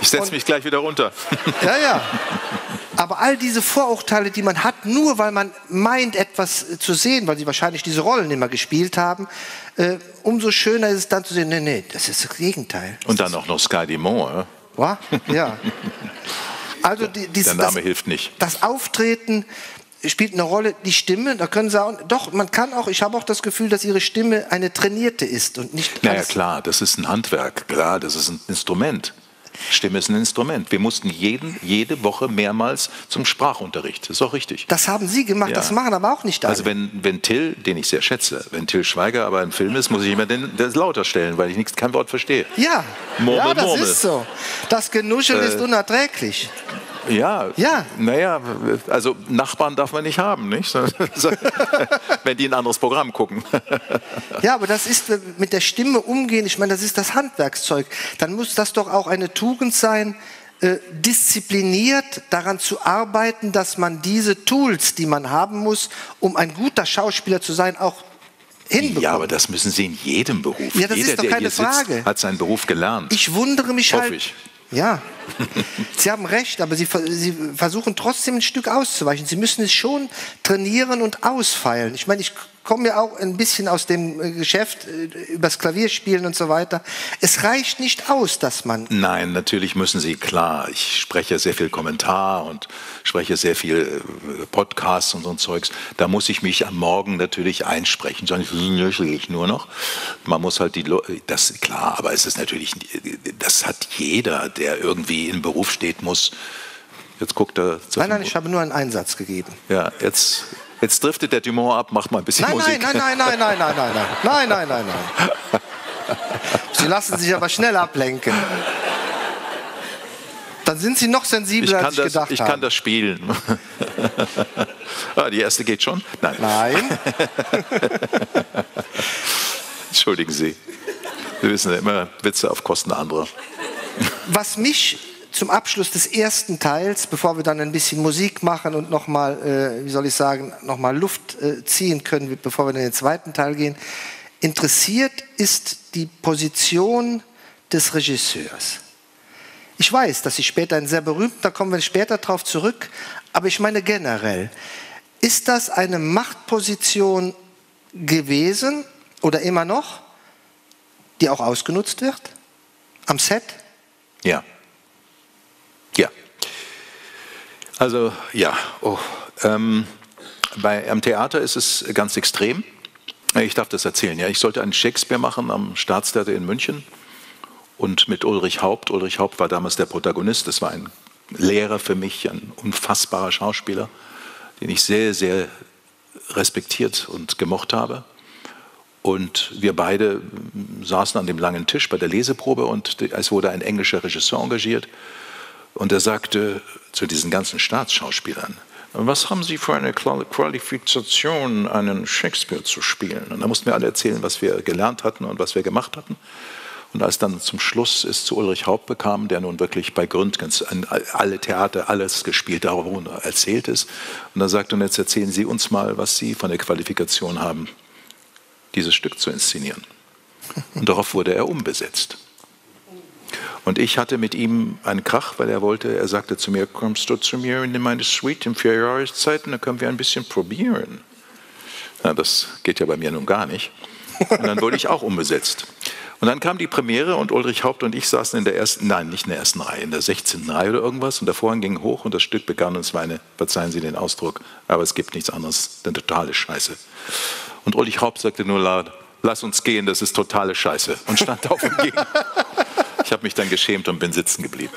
Ich setze mich gleich wieder runter. Ja, ja. Aber all diese Vorurteile, die man hat, nur weil man meint, etwas zu sehen, weil sie wahrscheinlich diese Rollen immer gespielt haben, umso schöner ist es dann zu sehen, nee, nee, das ist das Gegenteil. Und dann auch noch Sky Dumont. Ja. Also der Name hilft nicht. Das Auftreten spielt eine Rolle die Stimme? Da können Sie auch, doch, man kann auch, ich habe auch das Gefühl, dass Ihre Stimme eine trainierte ist und nicht. Na ja, klar, das ist ein Handwerk, klar, das ist ein Instrument. Stimme ist ein Instrument. Wir mussten jede Woche mehrmals zum Sprachunterricht. Das ist auch richtig. Das haben Sie gemacht, ja. Das machen aber auch nicht alle. Also wenn Till, den ich sehr schätze, wenn Till Schweiger aber im Film ist, muss ich immer das lauter stellen, weil ich kein Wort verstehe. Ja, Murmel, ja, das Murmel. Ist so. Das Genuschel ist unerträglich. Ja, ja. Naja, also Nachbarn darf man nicht haben, nicht? Wenn die ein anderes Programm gucken. Ja, aber das ist mit der Stimme umgehen, ich meine, das ist das Handwerkszeug. Dann muss das doch auch eine Tugend sein, diszipliniert daran zu arbeiten, dass man diese Tools, die man haben muss, um ein guter Schauspieler zu sein, auch hinbekommt. Ja, aber das müssen Sie in jedem Beruf. Ja, das Jeder, ist doch keine Frage. Sitzt, hat seinen Beruf gelernt. Ich wundere mich halt. Hoffe ich. Ja, Sie haben recht, aber Sie versuchen trotzdem ein Stück auszuweichen. Sie müssen es schon trainieren und ausfeilen. Ich meine, ich komme ja auch ein bisschen aus dem Geschäft, übers Klavierspielen und so weiter. Es reicht nicht aus, dass man... Nein, natürlich müssen Sie, klar, ich spreche sehr viel Kommentar und spreche sehr viel Podcasts und so ein Zeugs. Da muss ich mich am Morgen natürlich einsprechen, sonst lösche ich nur noch. Man muss halt das, klar, aber es ist natürlich, das hat jeder, der irgendwie im Beruf steht, muss... Jetzt guckt er... Nein, ich habe nur einen Einsatz gegeben. Ja, jetzt... Jetzt driftet der Dumont ab, macht mal ein bisschen Musik. Nein. Sie lassen sich aber schnell ablenken. Dann sind Sie noch sensibler, als ich gedacht habe. Ich kann das spielen. Ah, die erste geht schon? Nein. Nein. Entschuldigen Sie. Sie wissen ja immer, Witze auf Kosten anderer. Was mich... Zum Abschluss des ersten Teils, bevor wir dann ein bisschen Musik machen und nochmal, nochmal Luft ziehen können, bevor wir in den zweiten Teil gehen, interessiert ist die Position des Regisseurs. Ich weiß, dass Sie später ein sehr berühmter, da kommen wir später drauf zurück, aber ich meine generell, ist das eine Machtposition gewesen oder immer noch, die auch ausgenutzt wird? Am Set? Ja. Ja, also ja, am Theater ist es ganz extrem. Ich darf das erzählen, ja. Ich sollte einen Shakespeare machen am Staatstheater in München und mit Ulrich Haupt. Ulrich Haupt war damals der Protagonist, das war ein Lehrer für mich, ein unfassbarer Schauspieler, den ich sehr, sehr respektiert und gemocht habe. Und wir beide saßen an dem langen Tisch bei der Leseprobe und es wurde ein englischer Regisseur engagiert. Und er sagte zu diesen ganzen Staatsschauspielern, was haben Sie für eine Qualifikation, einen Shakespeare zu spielen? Und da mussten wir alle erzählen, was wir gelernt hatten und was wir gemacht hatten. Und als dann zum Schluss es zu Ulrich Haupt bekam, der nun wirklich bei Gründgens alle Theater, alles gespielt, darüber erzählt ist. Und er sagte, und jetzt erzählen Sie uns mal, was Sie von der Qualifikation haben, dieses Stück zu inszenieren. Und darauf wurde er umbesetzt. Und ich hatte mit ihm einen Krach, weil er sagte zu mir, kommst du zu mir in meine Suite in 4 Jahreszeiten, dann können wir ein bisschen probieren. Na, das geht ja bei mir nun gar nicht. Und dann wurde ich auch umbesetzt. Und dann kam die Premiere und Ulrich Haupt und ich saßen in der ersten, nein, nicht in der ersten Reihe, in der 16. Reihe oder irgendwas. Und der Vorhang ging hoch und das Stück begann und es war eine, verzeihen Sie den Ausdruck, aber es gibt nichts anderes, denn totale Scheiße. Und Ulrich Haupt sagte nur laut, lass uns gehen, das ist totale Scheiße. Und stand auf und ging. Ich habe mich dann geschämt und bin sitzen geblieben.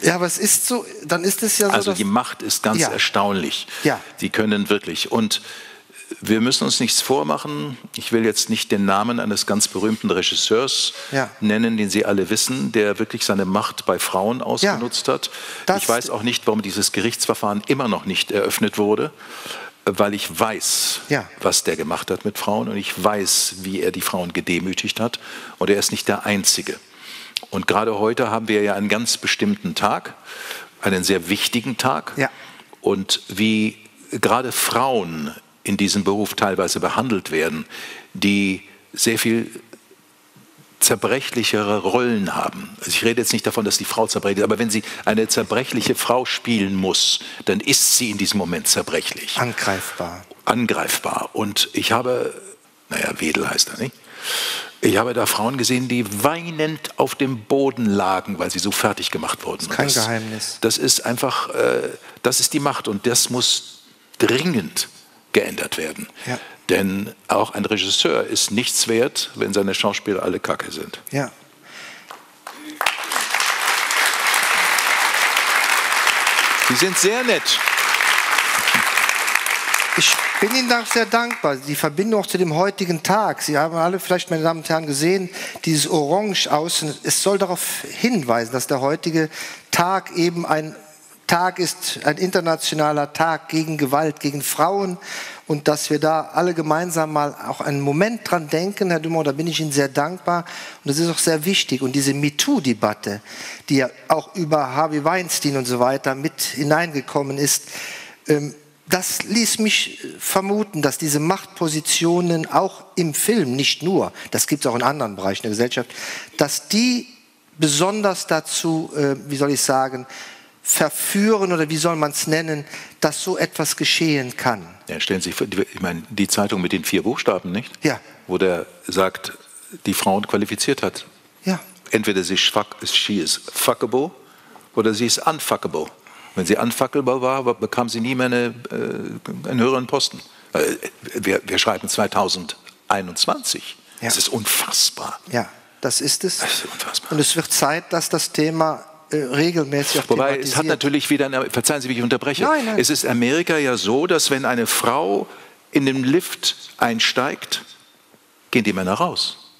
Ja, aber es ist so, dann ist es ja so. Also die Macht ist ganz erstaunlich. Ja. Die können wirklich. Und wir müssen uns nichts vormachen. Ich will jetzt nicht den Namen eines ganz berühmten Regisseurs nennen, den Sie alle wissen, der wirklich seine Macht bei Frauen ausgenutzt hat. Ich weiß auch nicht, warum dieses Gerichtsverfahren immer noch nicht eröffnet wurde. Weil ich weiß, was der gemacht hat mit Frauen. Und ich weiß, wie er die Frauen gedemütigt hat. Und er ist nicht der Einzige. Und gerade heute haben wir ja einen ganz bestimmten Tag, einen sehr wichtigen Tag. Ja. Und wie gerade Frauen in diesem Beruf teilweise behandelt werden, die sehr viel zerbrechlichere Rollen haben. Also ich rede jetzt nicht davon, dass die Frau zerbrechlich ist, aber wenn sie eine zerbrechliche Frau spielen muss, dann ist sie in diesem Moment zerbrechlich. Angreifbar. Angreifbar. Und ich habe, naja, Wedel heißt er, nicht? Ich habe da Frauen gesehen, die weinend auf dem Boden lagen, weil sie so fertig gemacht wurden. Das ist kein Geheimnis. Das ist einfach, das ist die Macht und das muss dringend geändert werden. Ja. Denn auch ein Regisseur ist nichts wert, wenn seine Schauspieler alle Kacke sind. Ja. Sie sind sehr nett. Ich bin Ihnen auch sehr dankbar. Die Verbindung auch zu dem heutigen Tag. Sie haben alle vielleicht, meine Damen und Herren, gesehen, dieses Orange außen. Es soll darauf hinweisen, dass der heutige Tag eben ein Tag ist, ein internationaler Tag gegen Gewalt, gegen Frauen, und dass wir da alle gemeinsam mal auch einen Moment dran denken, Herr Dumont, da bin ich Ihnen sehr dankbar und das ist auch sehr wichtig. Und diese MeToo-Debatte, die ja auch über Harvey Weinstein und so weiter mit hineingekommen ist, das ließ mich vermuten, dass diese Machtpositionen auch im Film, nicht nur, das gibt es auch in anderen Bereichen der Gesellschaft, dass die besonders dazu, wie soll ich sagen, verführen oder wie soll man es nennen, dass so etwas geschehen kann. Ja, stellen Sie sich vor, ich meine, die Zeitung mit den 4 Buchstaben, nicht? Ja. Wo der sagt, die Frauen qualifiziert hat. Ja. Entweder she is fuckable oder sie ist unfuckable. Wenn sie unfuckable war, bekam sie nie mehr einen höheren Posten. Wir schreiben 2021. Ja. Das ist unfassbar. Ja, das ist es. Das ist unfassbar. Und es wird Zeit, dass das Thema regelmäßig. Wobei, es hat natürlich wieder, verzeihen Sie, wie ich unterbreche, nein, nein. Es ist Amerika ja so, dass wenn eine Frau in den Lift einsteigt, gehen die Männer raus.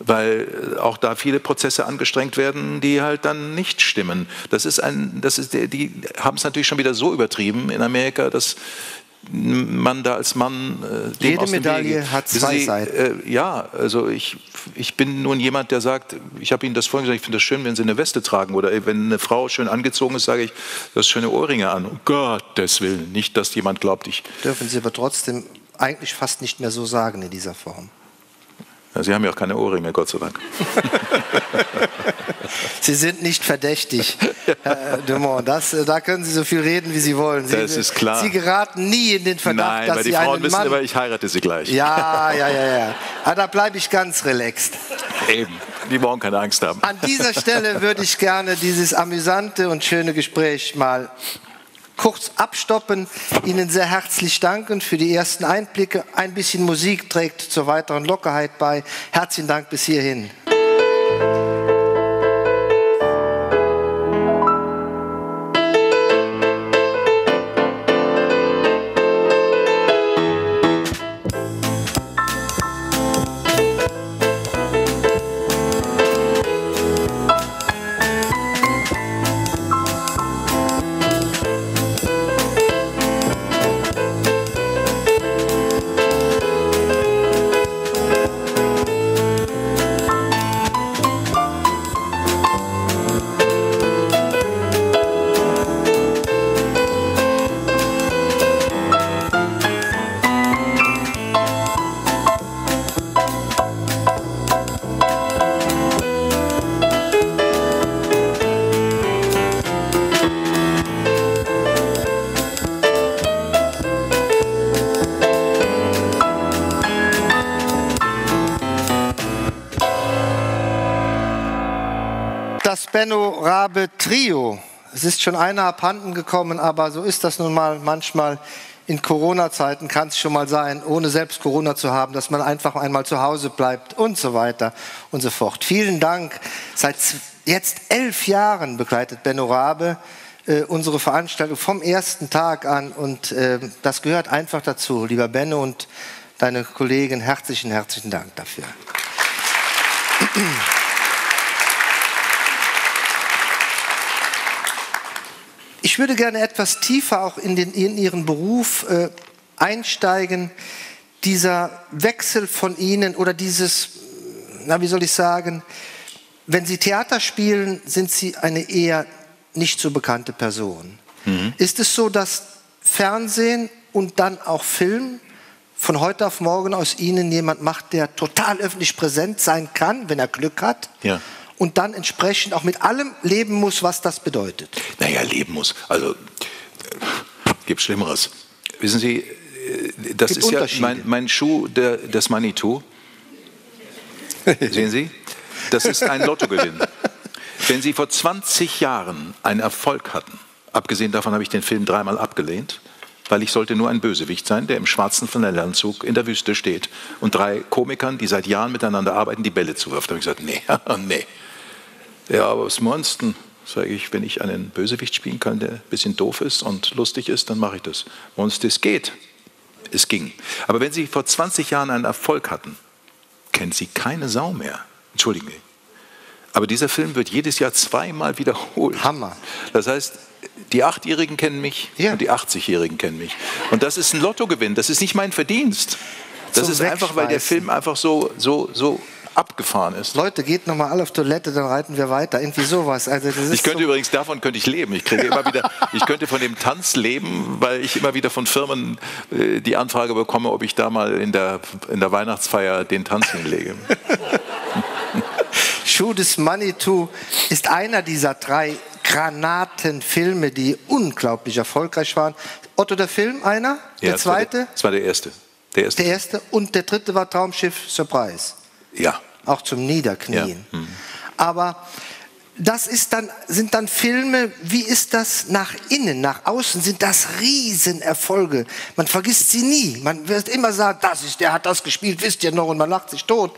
Weil auch da viele Prozesse angestrengt werden, die halt dann nicht stimmen. Die haben es natürlich schon wieder so übertrieben in Amerika, dass man da als Mann dem jede aus dem Medaille Wege. Hat zwei Seiten. Ja, also ich bin nun jemand, der sagt, ich habe Ihnen das vorhin gesagt, ich finde das schön, wenn Sie eine Weste tragen oder wenn eine Frau schön angezogen ist, sage ich, das schöne Ohrringe an. Um Gottes Willen, nicht, dass jemand glaubt, ich... Dürfen Sie aber trotzdem eigentlich fast nicht mehr so sagen in dieser Form. Ja, Sie haben ja auch keine Ohrringe, Gott sei Dank. Sie sind nicht verdächtig, Herr Dumont. Da können Sie so viel reden, wie Sie wollen. Das ist klar. Sie geraten nie in den Verdacht, nein, dass Sie einen Mann... Nein, weil die Frauen wissen, aber ich heirate Sie gleich. Ja, ja, ja, ja. Aber da bleibe ich ganz relaxed. Eben, die brauchen keine Angst haben. An dieser Stelle würde ich gerne dieses amüsante und schöne Gespräch mal kurz abstoppen. Ihnen sehr herzlich danken für die ersten Einblicke. Ein bisschen Musik trägt zur weiteren Lockerheit bei. Herzlichen Dank bis hierhin. Benno-Rabe-Trio. Es ist schon einer abhanden gekommen, aber so ist das nun mal manchmal. In Corona-Zeiten kann es schon mal sein, ohne selbst Corona zu haben, dass man einfach einmal zu Hause bleibt und so weiter und so fort. Vielen Dank. Seit jetzt 11 Jahren begleitet Benno Rabe unsere Veranstaltung vom ersten Tag an und das gehört einfach dazu. Lieber Benno und deine Kollegen, herzlichen Dank dafür. Ich würde gerne etwas tiefer auch in Ihren Beruf einsteigen. Dieser Wechsel von Ihnen oder dieses, na wie soll ich sagen, wenn Sie Theater spielen, sind Sie eine eher nicht so bekannte Person. Mhm. Ist es so, dass Fernsehen und dann auch Film von heute auf morgen aus Ihnen jemand macht, der total öffentlich präsent sein kann, wenn er Glück hat? Ja. Und dann entsprechend auch mit allem leben muss, was das bedeutet. Naja, leben muss. Also, gibt Schlimmeres. Wissen Sie, das ist ja mein Schuh, das Manitou. Sehen Sie? Das ist ein Lottogewinn. Wenn Sie vor 20 Jahren einen Erfolg hatten, abgesehen davon habe ich den Film 3-mal abgelehnt, weil ich sollte nur ein Bösewicht sein, der im schwarzen Flanellanzug in der Wüste steht und drei Komikern, die seit Jahren miteinander arbeiten, die Bälle zuwirft. Da habe ich gesagt, nee, nee. Ja, aber was meinst du? Sage ich, wenn ich einen Bösewicht spielen kann, der ein bisschen doof ist und lustig ist, dann mache ich das. Und das geht. Es ging. Aber wenn Sie vor 20 Jahren einen Erfolg hatten, kennt Sie keine Sau mehr. Entschuldigen Sie. Aber dieser Film wird jedes Jahr zweimal wiederholt. Hammer. Das heißt, die 8-Jährigen kennen mich und die 80-Jährigen kennen mich. Und das ist ein Lottogewinn. Das ist nicht mein Verdienst. Das ist einfach, weil der Film einfach so abgefahren ist. Leute, geht nochmal alle auf Toilette, dann reiten wir weiter. Irgendwie sowas. Also das ist übrigens, davon könnte ich leben. Ich kriege immer wieder, ich könnte von dem Tanz leben, weil ich immer wieder von Firmen die Anfrage bekomme, ob ich da mal in der Weihnachtsfeier den Tanz hinlege. Shoot is Money Too ist einer dieser drei Granatenfilme, die unglaublich erfolgreich waren. Otto der Film, einer? Ja, der zweite? Das war der erste. Der erste und der dritte war Traumschiff Surprise. Ja. Auch zum Niederknien. Ja. Mhm. Aber das ist dann, sind dann Filme, wie ist das nach innen, nach außen, sind das Riesenerfolge. Man vergisst sie nie. Man wird immer sagen, das ist, der hat das gespielt, wisst ihr noch, und man lacht sich tot.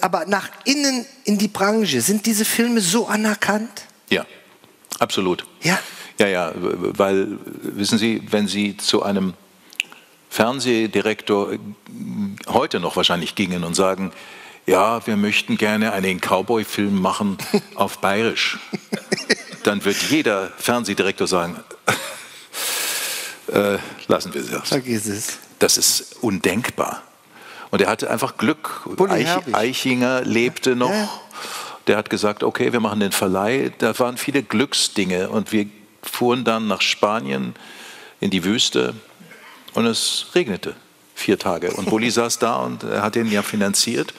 Aber nach innen in die Branche, sind diese Filme so anerkannt? Ja, absolut. Ja? Ja, weil, wissen Sie, wenn Sie zu einem Fernsehdirektor heute noch wahrscheinlich gingen und sagen, ja, wir möchten gerne einen Cowboy-Film machen auf Bayerisch. Dann wird jeder Fernsehdirektor sagen, lassen wir das. Vergiss es. Das ist undenkbar. Und er hatte einfach Glück. Eichinger lebte noch. Ja. Der hat gesagt, okay, wir machen den Verleih. Da waren viele Glücksdinge. Und wir fuhren dann nach Spanien in die Wüste. Und es regnete 4 Tage. Und Bulli saß da und er hat ihn ja finanziert.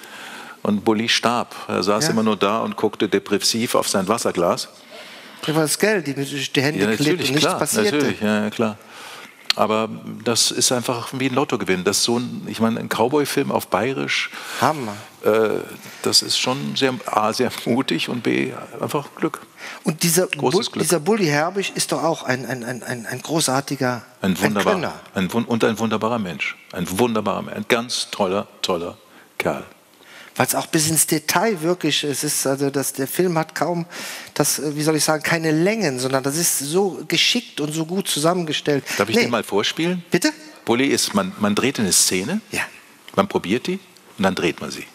Und Bulli starb. Er saß immer nur da und guckte depressiv auf sein Wasserglas. Das war das Geld, die Hände klebten und nichts passierte. Natürlich, ja, klar. Aber das ist einfach wie ein Lottogewinn. Das ist so ein, ich meine, ein Cowboy-Film auf Bayerisch. Hammer. Das ist schon sehr mutig und b, einfach Glück. Und dieser Bulli Herbig ist doch auch ein großartiger, ein wunderbarer Mensch. Ein ganz toller Kerl. Weil es auch bis ins Detail wirklich, es ist also, dass der Film hat kaum, das, wie soll ich sagen, keine Längen, sondern das ist so geschickt und so gut zusammengestellt. Darf ich den mal vorspielen? Bitte? Bulli ist, man dreht eine Szene, man probiert die und dann dreht man sie.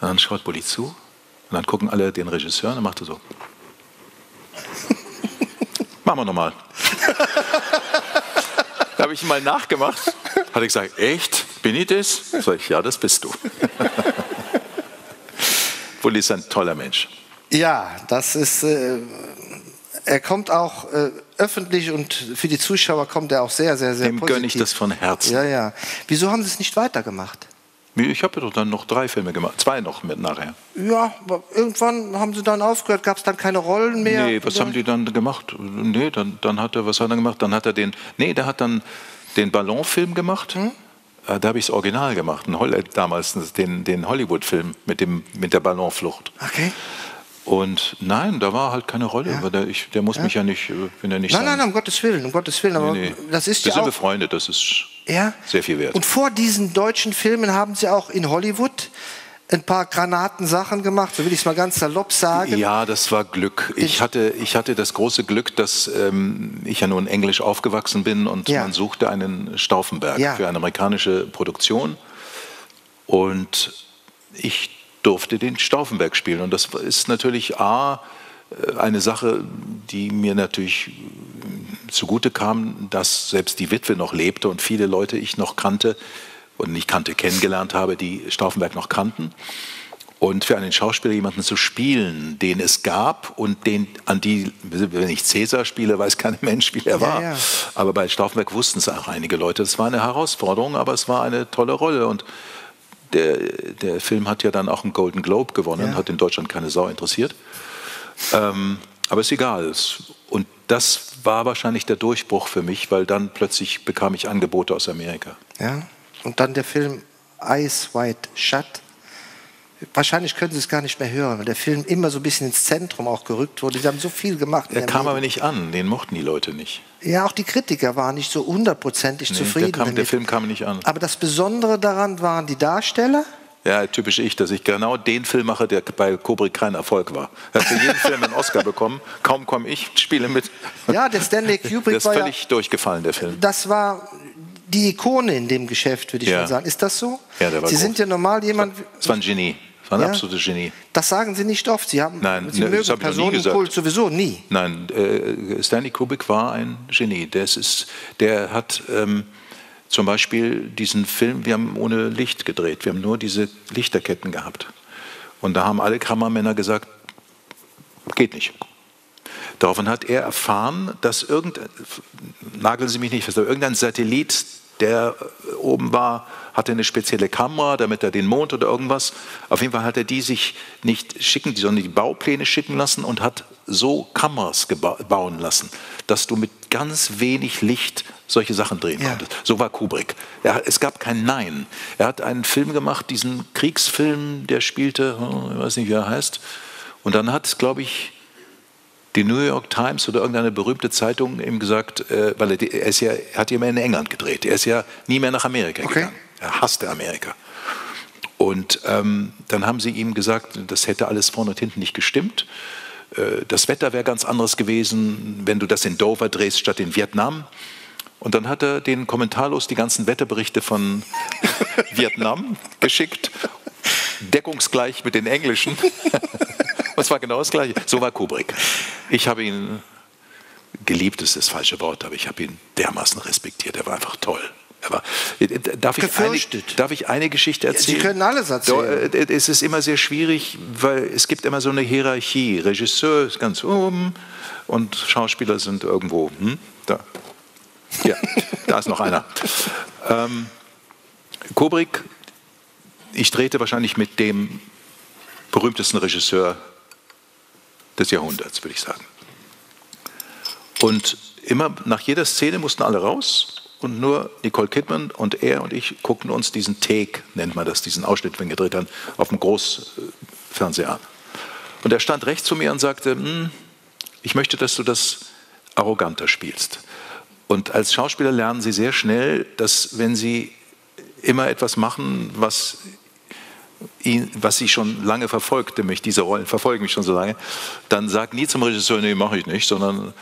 Und dann schaut Bulli zu und dann gucken alle den Regisseur und dann macht er so. Machen wir nochmal. Da habe ich ihn mal nachgemacht. Hat er gesagt, echt? Bin ich das? Sag ich, ja, das bist du. Bulli ist ein toller Mensch. Ja, das ist. Er kommt auch öffentlich und für die Zuschauer kommt er auch sehr positiv. Dem gönne ich das von Herzen. Ja. Wieso haben Sie es nicht weitergemacht? Ich habe doch dann noch 3 Filme gemacht, 2 noch mit nachher. Ja, aber irgendwann haben Sie dann aufgehört, gab es dann keine Rollen mehr? Nee, was haben die dann gemacht? Nee, der hat dann den Ballonfilm gemacht. Hm? Da habe ich das Original gemacht, damals den Hollywood-Film mit der Ballonflucht. Okay. Und nein, da war halt keine Rolle. Ja. Der muss mich ja nicht, wenn er nicht. Nein, um Gottes Willen. Aber das ist wir sind befreundet, das ist sehr viel wert. Und vor diesen deutschen Filmen haben Sie auch in Hollywood ein paar Granatensachen gemacht, so will ich es mal ganz salopp sagen. Ja, das war Glück. Ich hatte das große Glück, dass ich ja nun englisch aufgewachsen bin und man suchte einen Stauffenberg für eine amerikanische Produktion und ich durfte den Stauffenberg spielen und das ist natürlich eine Sache, die mir natürlich zugute kam, dass selbst die Witwe noch lebte und viele Leute ich noch kannte, kennengelernt habe, die Stauffenberg noch kannten. Und für einen Schauspieler jemanden zu spielen, den es gab und wenn ich Cäsar spiele, weiß kein Mensch, wie er war. Ja. Aber bei Stauffenberg wussten es auch einige Leute. Es war eine Herausforderung, aber es war eine tolle Rolle. Und der Film hat ja dann auch einen Golden Globe gewonnen, hat in Deutschland keine Sau interessiert. Aber ist egal. Und das war wahrscheinlich der Durchbruch für mich, weil dann plötzlich bekam ich Angebote aus Amerika. Ja. Und dann der Film Eyes Wide Shut Wahrscheinlich können Sie es gar nicht mehr hören, weil der Film immer so ein bisschen ins Zentrum auch gerückt wurde. Sie haben so viel gemacht. Der kam aber nicht an, den mochten die Leute nicht. Ja, auch die Kritiker waren nicht so hundertprozentig zufrieden damit. Der Film kam nicht an. Aber das Besondere daran waren die Darsteller. Ja, typisch ich, dass ich genau den Film mache, der bei Kubrick kein Erfolg war. Er hat für jeden Film einen Oscar bekommen, kaum komme ich, spiele mit. Ja, der Stanley Kubrick ist völlig durchgefallen, der Film. Das war die Ikone in dem Geschäft, würde ich mal sagen. Ist das so? Ja, der war Sie groß. Sind ja normal jemand... Das war ein Genie. Das war ein absolutes Genie. Das sagen Sie nicht oft. Sie haben, nein, Sie mögen Personenkult sowieso nie. Nein, Stanley Kubrick war ein Genie. Der hat zum Beispiel diesen Film, wir haben ohne Licht gedreht. Wir haben nur diese Lichterketten gehabt. Und da haben alle Kameramänner gesagt, geht nicht. Daraufhin hat er erfahren, dass nageln Sie mich nicht fest, aber irgendein Satellit, der oben war, hatte eine spezielle Kamera, damit er den Mond oder irgendwas. Auf jeden Fall hat er die sich nicht schicken, sondern die Baupläne schicken lassen und hat so Kameras bauen lassen, dass du mit ganz wenig Licht solche Sachen drehen konntest. So war Kubrick. Es gab kein Nein. Er hat einen Film gemacht, diesen Kriegsfilm, der spielte, ich weiß nicht, wie er heißt. Und dann hat, glaube ich, die New York Times oder irgendeine berühmte Zeitung ihm gesagt, weil er hat ja immer in England gedreht, er ist ja nie mehr nach Amerika gegangen. Er hasste Amerika. Und dann haben sie ihm gesagt, das hätte alles vorne und hinten nicht gestimmt. Das Wetter wäre ganz anderes gewesen, wenn du das in Dover drehst statt in Vietnam. Und dann hat er denen kommentarlos die ganzen Wetterberichte von Vietnam geschickt, deckungsgleich mit den englischen. Das war genau das Gleiche. So war Kubrick. Ich habe ihn geliebt, ist das falsche Wort, aber ich habe ihn dermaßen respektiert. Er war einfach toll. Er war, darf ich eine Geschichte erzählen? Sie können alles erzählen. Es ist immer sehr schwierig, weil es gibt immer so eine Hierarchie. Regisseur ist ganz oben und Schauspieler sind irgendwo. Da. Ja, da ist noch einer. Kubrick, ich drehte wahrscheinlich mit dem berühmtesten Regisseur des Jahrhunderts, würde ich sagen. Und immer nach jeder Szene mussten alle raus und nur Nicole Kidman und er und ich guckten uns diesen Take, nennt man das, diesen Ausschnitt, wenn wir gedreht haben, auf dem Großfernseher an. Und er stand rechts zu mir und sagte, ich möchte, dass du das arroganter spielst. Und als Schauspieler lernen Sie sehr schnell, dass wenn Sie immer etwas machen, was ich schon lange verfolgte, diese Rollen verfolgen mich schon so lange, dann sag nie zum Regisseur, nee, mache ich nicht, sondern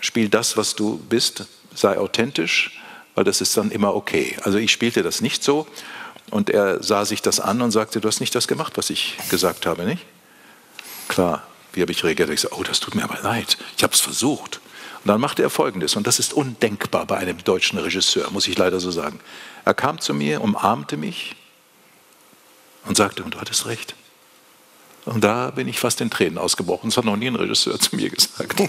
spiel das, was du bist, sei authentisch, weil das ist dann immer okay. Also ich spielte das nicht so und er sah sich das an und sagte, du hast nicht das gemacht, was ich gesagt habe, nicht? Klar, wie habe ich reagiert? Ich sage, oh, das tut mir aber leid, ich habe es versucht. Und dann machte er Folgendes, und das ist undenkbar bei einem deutschen Regisseur, muss ich leider so sagen. Er kam zu mir, umarmte mich, und sagte, und du hattest recht. Und da bin ich fast in Tränen ausgebrochen. Das hat noch nie ein Regisseur zu mir gesagt.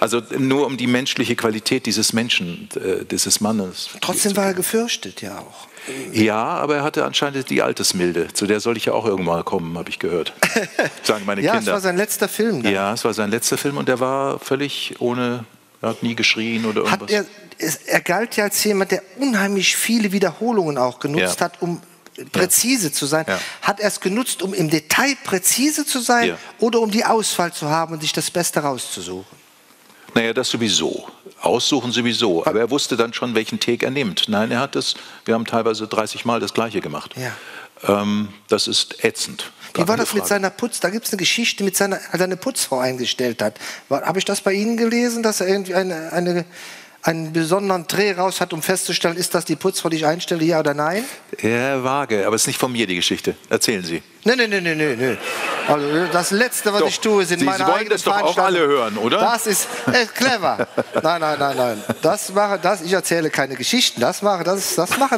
Also nur um die menschliche Qualität dieses Menschen, dieses Mannes. Trotzdem war er gefürchtet ja auch. Ja, aber er hatte anscheinend die Altersmilde. Zu der soll ich ja auch irgendwann kommen, habe ich gehört. Sagen meine Kinder. Ja, es war sein letzter Film. Dann. Ja, es war sein letzter Film und er war völlig ohne... Er hat nie geschrien oder irgendwas. Er galt ja als jemand, der unheimlich viele Wiederholungen auch genutzt hat, um präzise zu sein. Ja. Hat er es genutzt, um im Detail präzise zu sein oder um die Auswahl zu haben und sich das Beste rauszusuchen? Naja, das sowieso. Aussuchen sowieso. Aber er wusste dann schon, welchen Take er nimmt. Nein, er hat das, wir haben teilweise 30 Mal das Gleiche gemacht. Ja. Das ist ätzend. Wie war das mit seiner da gibt es eine Geschichte, mit als er eine Putzfrau eingestellt hat. Habe ich das bei Ihnen gelesen, dass er irgendwie einen besonderen Dreh raus hat, um festzustellen, ist das die Putzfrau, die ich einstelle, ja oder nein? Ja, vage, aber es ist nicht von mir die Geschichte. Erzählen Sie. Nein. Also das Letzte, was ich tue, sind meine eigenen Veranstaltungen. Sie wollen das doch auch alle hören, oder? Das ist clever. Nein. Ich erzähle keine Geschichten. Das machen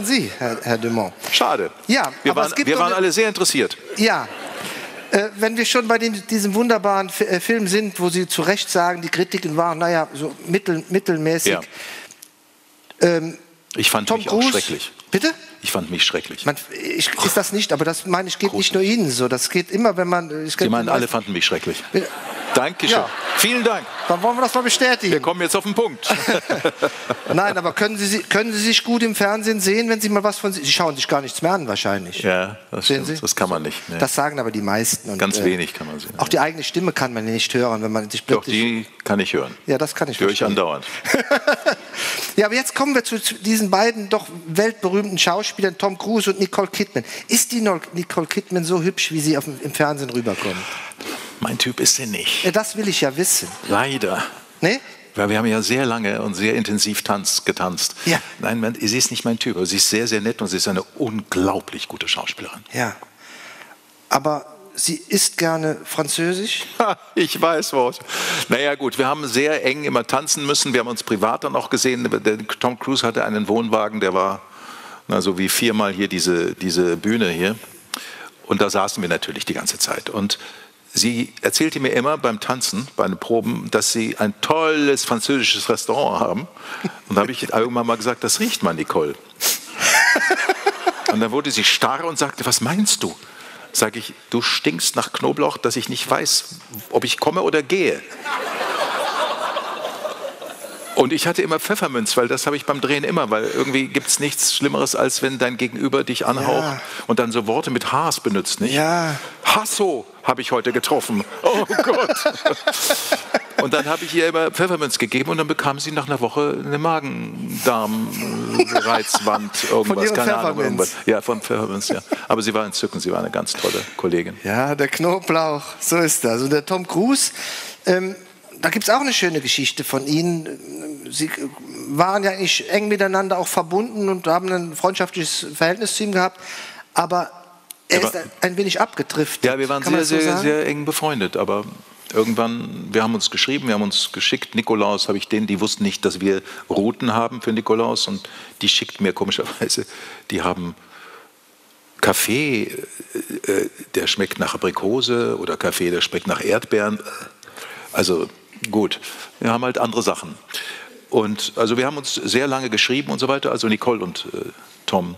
Sie, Herr Dumont. Schade. Ja, wir waren alle sehr interessiert. Ja. Wenn wir schon bei diesem wunderbaren Film sind, wo Sie zu Recht sagen, die Kritiken waren, naja, so mittelmäßig. Ja. Ich fand mich auch schrecklich. Bitte? Ich fand mich schrecklich. Ist das nicht, aber das meine ich, geht nicht nur Ihnen so. Das geht immer, wenn man... Sie meinen, alle fanden mich schrecklich. Dankeschön. Ja. Vielen Dank. Dann wollen wir das mal bestätigen. Wir kommen jetzt auf den Punkt. Nein, aber können Sie sich gut im Fernsehen sehen, wenn Sie mal was von sich... Sie schauen sich gar nichts mehr an wahrscheinlich. Ja, das sehen Sie? Das kann man nicht. Nee. Das sagen aber die meisten. Und ganz wenig kann man sehen. Auch die eigene Stimme kann man nicht hören, wenn man sich plötzlich... Doch, die kann ich hören. Ja, das kann ich hören. Höre ich andauernd. Ja, aber jetzt kommen wir zu diesen beiden doch weltberühmten Schauspielern, Tom Cruise und Nicole Kidman. Ist die Nicole Kidman so hübsch, wie sie im Fernsehen rüberkommt? Mein Typ ist sie nicht. Ja, das will ich ja wissen. Leider. Nee? Weil wir haben ja sehr lange und sehr intensiv getanzt. Ja. Nein, sie ist nicht mein Typ, aber sie ist sehr, sehr nett und sie ist eine unglaublich gute Schauspielerin. Ja, aber... Sie isst gerne französisch? Ich weiß was. Naja gut, wir haben sehr eng immer tanzen müssen. Wir haben uns privat dann auch gesehen. Tom Cruise hatte einen Wohnwagen, der war so wie viermal hier diese Bühne hier. Und da saßen wir natürlich die ganze Zeit. Und sie erzählte mir immer beim Tanzen, bei den Proben, dass sie ein tolles französisches Restaurant haben. Und da habe ich irgendwann mal gesagt, das riecht man, Nicole. Und dann wurde sie starr und sagte, was meinst du? Sage ich, du stinkst nach Knoblauch, dass ich nicht weiß, ob ich komme oder gehe. Und ich hatte immer Pfefferminz, weil das habe ich beim Drehen immer, weil irgendwie gibt es nichts Schlimmeres, als wenn dein Gegenüber dich anhaucht und dann so Worte mit Hs benutzt, nicht? Ja. Hasso habe ich heute getroffen. Oh Gott. Und dann habe ich ihr immer Pfefferminz gegeben und dann bekam sie nach einer Woche eine Magen-Darm-Reizwand, irgendwas, keine Ahnung. Irgendwas. Ja, von Pfefferminz, ja. Aber sie war entzückend, sie war eine ganz tolle Kollegin. Ja, der Knoblauch, so ist das. Und der Tom Cruise, da gibt es auch eine schöne Geschichte von Ihnen. Sie waren ja eigentlich eng miteinander auch verbunden und haben ein freundschaftliches Verhältnis zu ihm gehabt, aber er ist ein wenig abgedriftet. Ja, wir waren sehr, sehr, sehr eng befreundet, aber... Irgendwann, wir haben uns geschrieben, wir haben uns geschickt, Nikolaus habe ich denen, die wussten nicht, dass wir Routen haben für Nikolaus und die schickt mir komischerweise, die haben Kaffee, der schmeckt nach Aprikose oder Kaffee, der schmeckt nach Erdbeeren, also gut, wir haben halt andere Sachen. Und also wir haben uns sehr lange geschrieben und so weiter, also Nicole und Tom.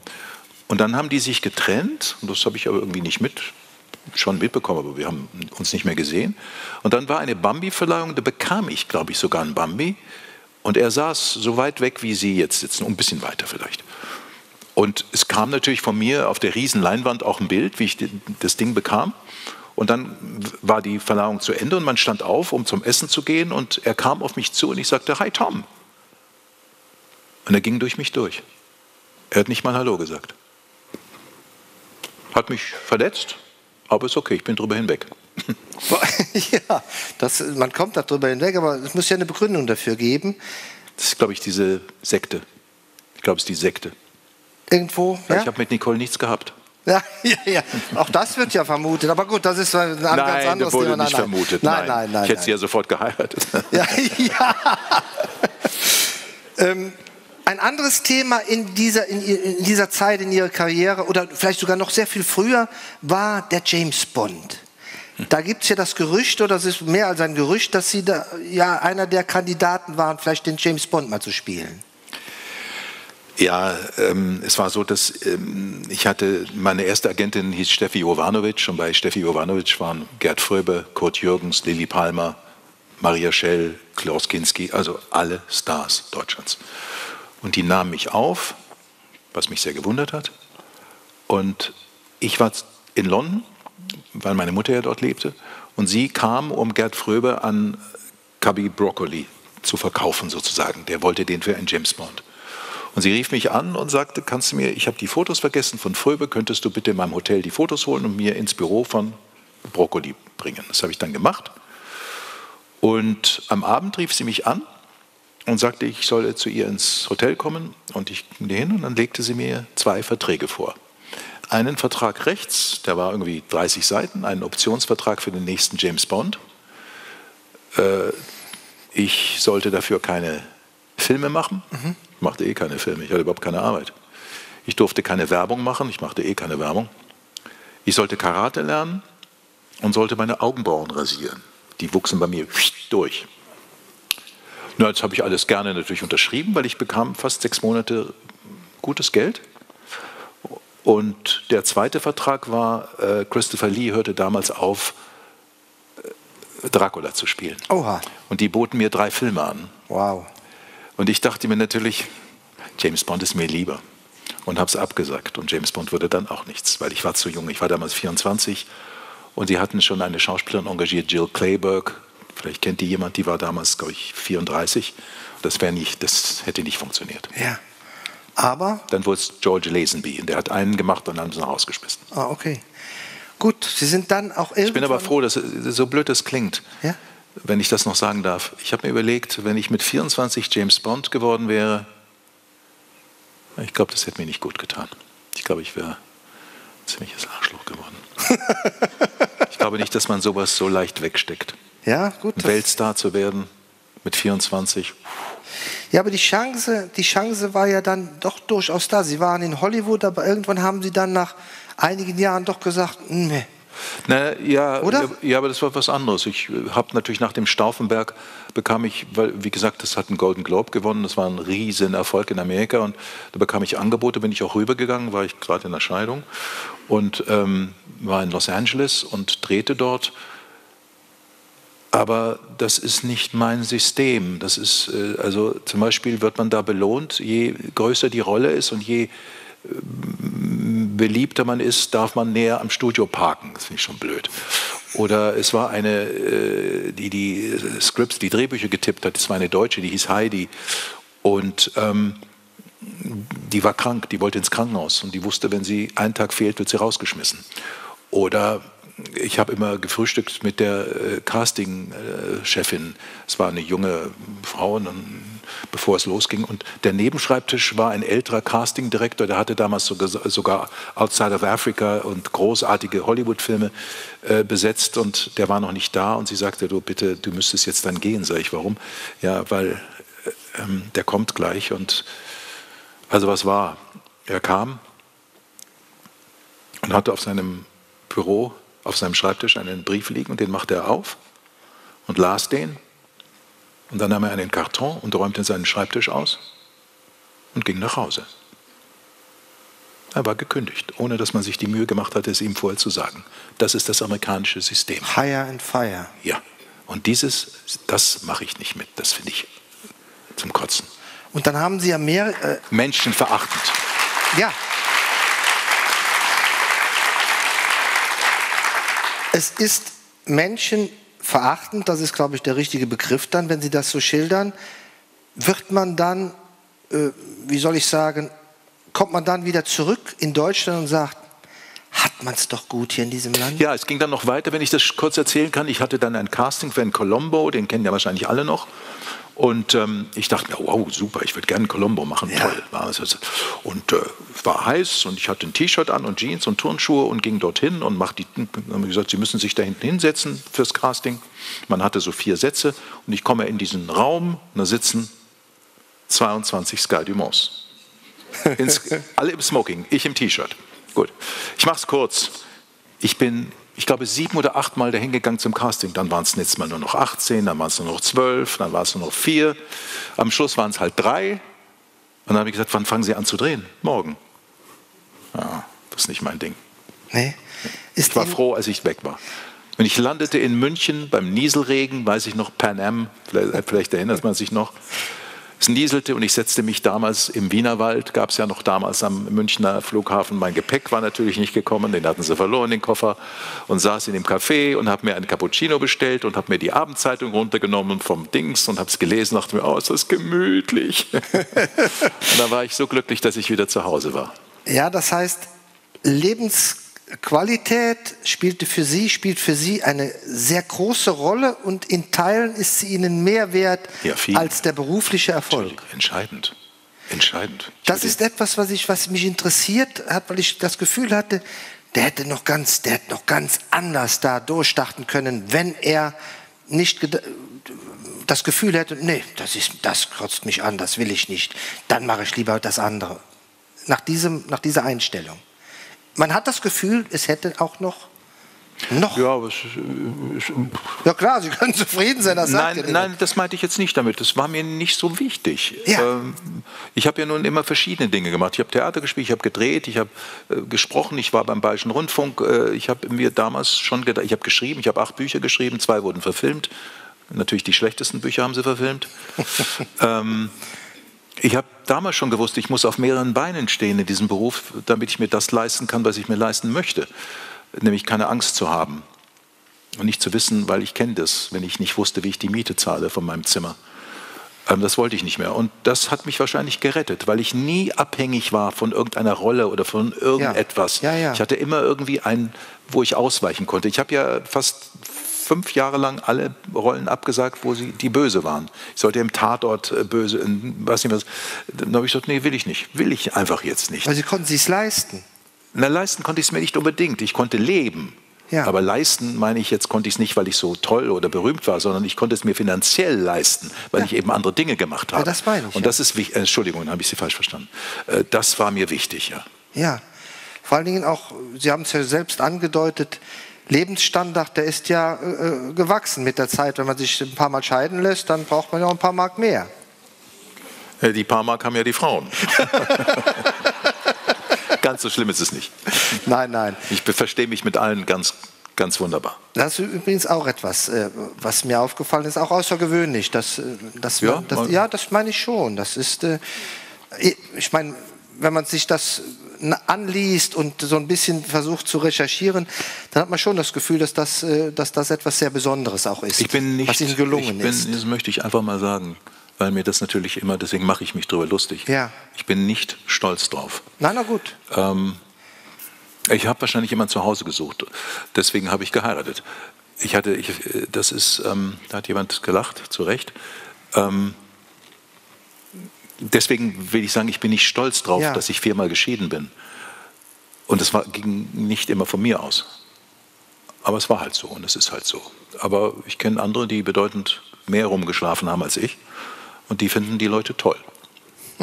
Und dann haben die sich getrennt und das habe ich aber irgendwie nicht mitbekommen, aber wir haben uns nicht mehr gesehen. Und dann war eine Bambi-Verleihung, da bekam ich, glaube ich, sogar einen Bambi. Und er saß so weit weg, wie Sie jetzt sitzen, ein bisschen weiter vielleicht. Und es kam natürlich von mir auf der riesen Leinwand auch ein Bild, wie ich das Ding bekam. Und dann war die Verleihung zu Ende und man stand auf, um zum Essen zu gehen. Und er kam auf mich zu und ich sagte, hi Tom. Und er ging durch mich durch. Er hat nicht mal Hallo gesagt. Hat mich verletzt. Aber ist okay, ich bin drüber hinweg. Ja, man kommt da drüber hinweg, aber es muss ja eine Begründung dafür geben. Das ist, glaube ich, diese Sekte. Ich glaube, es ist die Sekte. Irgendwo, ja? Ich habe mit Nicole nichts gehabt. Ja, ja, ja, auch das wird ja vermutet. Aber gut, das ist ein ganz anderes Thema. Das wurde nicht vermutet. Nein. Ich hätte sie ja sofort geheiratet. Ja, ja. Ein anderes Thema in dieser Zeit, in Ihrer Karriere oder vielleicht sogar noch sehr viel früher, war der James Bond. Da gibt es ja das Gerücht, oder es ist mehr als ein Gerücht, dass Sie da, ja, einer der Kandidaten waren, vielleicht den James Bond mal zu spielen. Ja, es war so, dass ich hatte, meine erste Agentin hieß Steffi Jovanovic und bei Steffi Jovanovic waren Gerd Fröbe, Kurt Jürgens, Lili Palmer, Maria Schell, Klaus Kinski, also alle Stars Deutschlands. Und die nahmen mich auf, was mich sehr gewundert hat. Und ich war in London, weil meine Mutter ja dort lebte. Und sie kam, um Gerd Fröbe an Cubby Broccoli zu verkaufen sozusagen. Der wollte den für einen James Bond. Und sie rief mich an und sagte, kannst du mir, ich habe die Fotos vergessen von Fröbe, könntest du bitte in meinem Hotel die Fotos holen und mir ins Büro von Broccoli bringen. Das habe ich dann gemacht. Und am Abend rief sie mich an. Und sagte, ich solle zu ihr ins Hotel kommen und ich ging hin und dann legte sie mir 2 Verträge vor. Einen Vertrag rechts, der war irgendwie 30 Seiten, einen Optionsvertrag für den nächsten James Bond. Ich sollte dafür keine Filme machen. Ich machte eh keine Filme, ich hatte überhaupt keine Arbeit. Ich durfte keine Werbung machen, ich machte eh keine Werbung. Ich sollte Karate lernen und sollte meine Augenbrauen rasieren. Die wuchsen bei mir durch. Na, jetzt habe ich alles gerne natürlich unterschrieben, weil ich bekam fast 6 Monate gutes Geld. Und der zweite Vertrag war, Christopher Lee hörte damals auf, Dracula zu spielen. Oha. Und die boten mir 3 Filme an. Wow. Und ich dachte mir natürlich, James Bond ist mir lieber. Und habe es abgesagt. Und James Bond wurde dann auch nichts, weil ich war zu jung. Ich war damals 24 und sie hatten schon eine Schauspielerin engagiert, Jill Clayburgh. Vielleicht kennt die jemand, die war damals, glaube ich, 34. Das hätte nicht funktioniert. Ja. Aber? Dann wurde es George Lazenby. Und der hat einen gemacht und dann haben sie ihn rausgeschmissen. Ah, okay. Gut, Sie sind dann auch irgendwann... Ich bin aber froh, dass so blöd das klingt, ja? Wenn ich das noch sagen darf. Ich habe mir überlegt, wenn ich mit 24 James Bond geworden wäre, ich glaube, das hätte mir nicht gut getan. Ich glaube, ich wäre ein ziemliches Arschloch geworden. Ich glaube nicht, dass man sowas so leicht wegsteckt. Ja, gut. Weltstar zu werden mit 24... Ja, aber die Chance war ja dann doch durchaus da. Sie waren in Hollywood, aber irgendwann haben Sie dann nach einigen Jahren doch gesagt, nee. Na, ja, oder? Ja, aber das war was anderes. Ich habe natürlich nach dem Stauffenberg bekam ich, weil, wie gesagt, das hat einen Golden Globe gewonnen, das war ein riesen Erfolg in Amerika und da bekam ich Angebote, bin ich auch rübergegangen, war ich gerade in der Scheidung und war in Los Angeles und drehte dort. Aber das ist nicht mein System. Das ist, also zum Beispiel wird man da belohnt, je größer die Rolle ist und je beliebter man ist, darf man näher am Studio parken. Das finde ich schon blöd. Oder es war eine, die Scripts, die Drehbücher getippt hat, das war eine Deutsche, die hieß Heidi. Und die war krank, die wollte ins Krankenhaus und die wusste, wenn sie einen Tag fehlt, wird sie rausgeschmissen. Oder... Ich habe immer gefrühstückt mit der Casting-Chefin. Es war eine junge Frau, bevor es losging. Und der Nebenschreibtisch war ein älterer Casting-Direktor, der hatte damals sogar Outside of Africa und großartige Hollywood-Filme besetzt. Und der war noch nicht da. Und sie sagte, du bitte, du müsstest jetzt dann gehen. Sag ich, warum? Ja, weil der kommt gleich. Und also was war? Er kam und hatte auf seinem Büro... auf seinem Schreibtisch einen Brief liegen und den machte er auf und las den. Und dann nahm er einen Karton und räumte seinen Schreibtisch aus und ging nach Hause. Er war gekündigt, ohne dass man sich die Mühe gemacht hatte, es ihm vorher zu sagen. Das ist das amerikanische System. Hire and fire. Ja, und das mache ich nicht mit. Das finde ich zum Kotzen. Und dann haben Sie ja mehr... menschenverachtend. Ja. Es ist menschenverachtend, das ist, glaube ich, der richtige Begriff dann, wenn Sie das so schildern. Wird man dann, wie soll ich sagen, kommt man dann wieder zurück in Deutschland und sagt, hat man es doch gut hier in diesem Land? Ja, es ging dann noch weiter, wenn ich das kurz erzählen kann. Ich hatte dann ein Casting für einen Columbo, den kennen ja wahrscheinlich alle noch. Und ich dachte mir, wow, super, ich würde gerne Columbo machen, ja. Toll. Und war heiß und ich hatte ein T-Shirt an und Jeans und Turnschuhe und ging dorthin und haben gesagt, Sie müssen sich da hinten hinsetzen fürs Casting. Man hatte so 4 Sätze und ich komme in diesen Raum und da sitzen 22 Sky Dumonts. Alle im Smoking, ich im T-Shirt. Gut, ich mache es kurz. Ich bin... Ich glaube, 7 oder 8 Mal dahin gegangen zum Casting. Dann waren es letztes Mal nur noch 18, dann waren es nur noch 12, dann waren es nur noch 4. Am Schluss waren es halt 3. Und dann habe ich gesagt, wann fangen Sie an zu drehen? Morgen. Ja, das ist nicht mein Ding. Nee. Ich war froh, als ich weg war. Und ich landete in München beim Nieselregen, weiß ich noch, Pan Am, vielleicht erinnert man sich noch. Es nieselte und ich setzte mich damals im Wienerwald, gab es ja noch damals am Münchner Flughafen, mein Gepäck war natürlich nicht gekommen, den hatten sie verloren, den Koffer, und saß in dem Café und habe mir einen Cappuccino bestellt und habe mir die Abendzeitung runtergenommen vom Dings und habe es gelesen und dachte mir, oh, ist das gemütlich. Und da war ich so glücklich, dass ich wieder zu Hause war. Ja, das heißt, Lebensqualität spielt für Sie eine sehr große Rolle und in Teilen ist sie Ihnen mehr wert, ja, als der berufliche Erfolg. Entscheidend. Entscheidend. Das ist etwas, was mich interessiert hat, weil ich das Gefühl hatte, der hätte noch ganz anders da durchstarten können, wenn er nicht das Gefühl hätte, nee, das kotzt mich an, das will ich nicht, dann mache ich lieber das andere. Nach dieser Einstellung. Man hat das Gefühl, es hätte auch noch Noch? Ja, aber ja klar, Sie können zufrieden sein. Das sagt nein, das meinte ich jetzt nicht damit. Das war mir nicht so wichtig. Ja. Ich habe ja nun immer verschiedene Dinge gemacht. Ich habe Theater gespielt, ich habe gedreht, ich habe gesprochen, ich war beim Bayerischen Rundfunk. Ich habe mir damals schon gedacht, ich habe geschrieben, ich habe 8 Bücher geschrieben, 2 wurden verfilmt. Natürlich die schlechtesten Bücher haben sie verfilmt. Ich habe damals schon gewusst, ich muss auf mehreren Beinen stehen in diesem Beruf, damit ich mir das leisten kann, was ich mir leisten möchte. Nämlich keine Angst zu haben und nicht zu wissen, weil ich kenne das, wenn ich nicht wusste, wie ich die Miete zahle von meinem Zimmer. Das wollte ich nicht mehr. Und das hat mich wahrscheinlich gerettet, weil ich nie abhängig war von irgendeiner Rolle oder von irgendetwas. Ja. Ja, ja. Ich hatte immer irgendwie einen, wo ich ausweichen konnte. Ich habe ja fast 5 Jahre lang alle Rollen abgesagt, wo sie die Böse waren. Ich sollte im Tatort böse, weiß nicht was. Dann habe ich gesagt, nee, will ich nicht. Will ich einfach jetzt nicht. Also konnten Sie es leisten? Na, leisten konnte ich es mir nicht unbedingt. Ich konnte leben. Ja. Aber leisten meine ich jetzt, konnte ich es nicht, weil ich so toll oder berühmt war, sondern ich konnte es mir finanziell leisten, weil ich eben andere Dinge gemacht habe. Ja, das meine ich. Und das ist wichtig. Entschuldigung, habe ich Sie falsch verstanden. Das war mir wichtig, ja. Ja, vor allen Dingen auch, Sie haben es ja selbst angedeutet, Lebensstandard, der ist ja gewachsen mit der Zeit. Wenn man sich ein paar Mal scheiden lässt, dann braucht man ja auch ein paar Mark mehr. Die paar Mark haben ja die Frauen. Ganz so schlimm ist es nicht. Nein, nein. Ich verstehe mich mit allen ganz, ganz wunderbar. Das ist übrigens auch etwas, was mir aufgefallen ist, auch außergewöhnlich. Das meine ich schon. Das ist, ich meine, wenn man sich das anliest und so ein bisschen versucht zu recherchieren, dann hat man schon das Gefühl, dass das etwas sehr Besonderes auch ist, was Ihnen gelungen ist. Das möchte ich einfach mal sagen, weil mir das natürlich immer, deswegen mache ich mich drüber lustig. Ja. Ich bin nicht stolz drauf. Na gut. Ich habe wahrscheinlich jemanden zu Hause gesucht, deswegen habe ich geheiratet. Da hat jemand gelacht, zu Recht. Deswegen will ich sagen, ich bin nicht stolz drauf, dass ich 4-mal geschieden bin. Und das ging nicht immer von mir aus. Aber es war halt so und es ist halt so. Aber ich kenne andere, die bedeutend mehr rumgeschlafen haben als ich. Und die finden die Leute toll.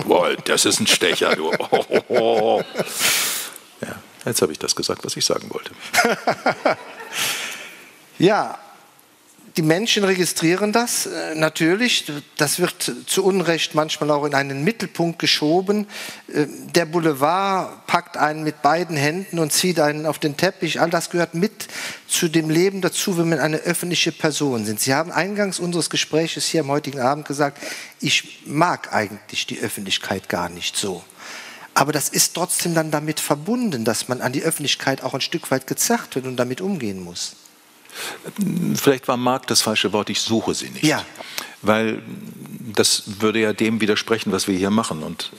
Boah, das ist ein Stecher, du. Ja, jetzt habe ich das gesagt, was ich sagen wollte. Ja. Die Menschen registrieren das natürlich. Das wird zu Unrecht manchmal auch in einen Mittelpunkt geschoben. Der Boulevard packt einen mit beiden Händen und zieht einen auf den Teppich. All das gehört mit zu dem Leben dazu, wenn man eine öffentliche Person sind. Sie haben eingangs unseres Gespräches hier am heutigen Abend gesagt, ich mag eigentlich die Öffentlichkeit gar nicht so. Aber das ist trotzdem dann damit verbunden, dass man an die Öffentlichkeit auch ein Stück weit gezerrt wird und damit umgehen muss. Vielleicht war Markt das falsche Wort, ich suche sie nicht. Ja. Weil das würde ja dem widersprechen, was wir hier machen. Und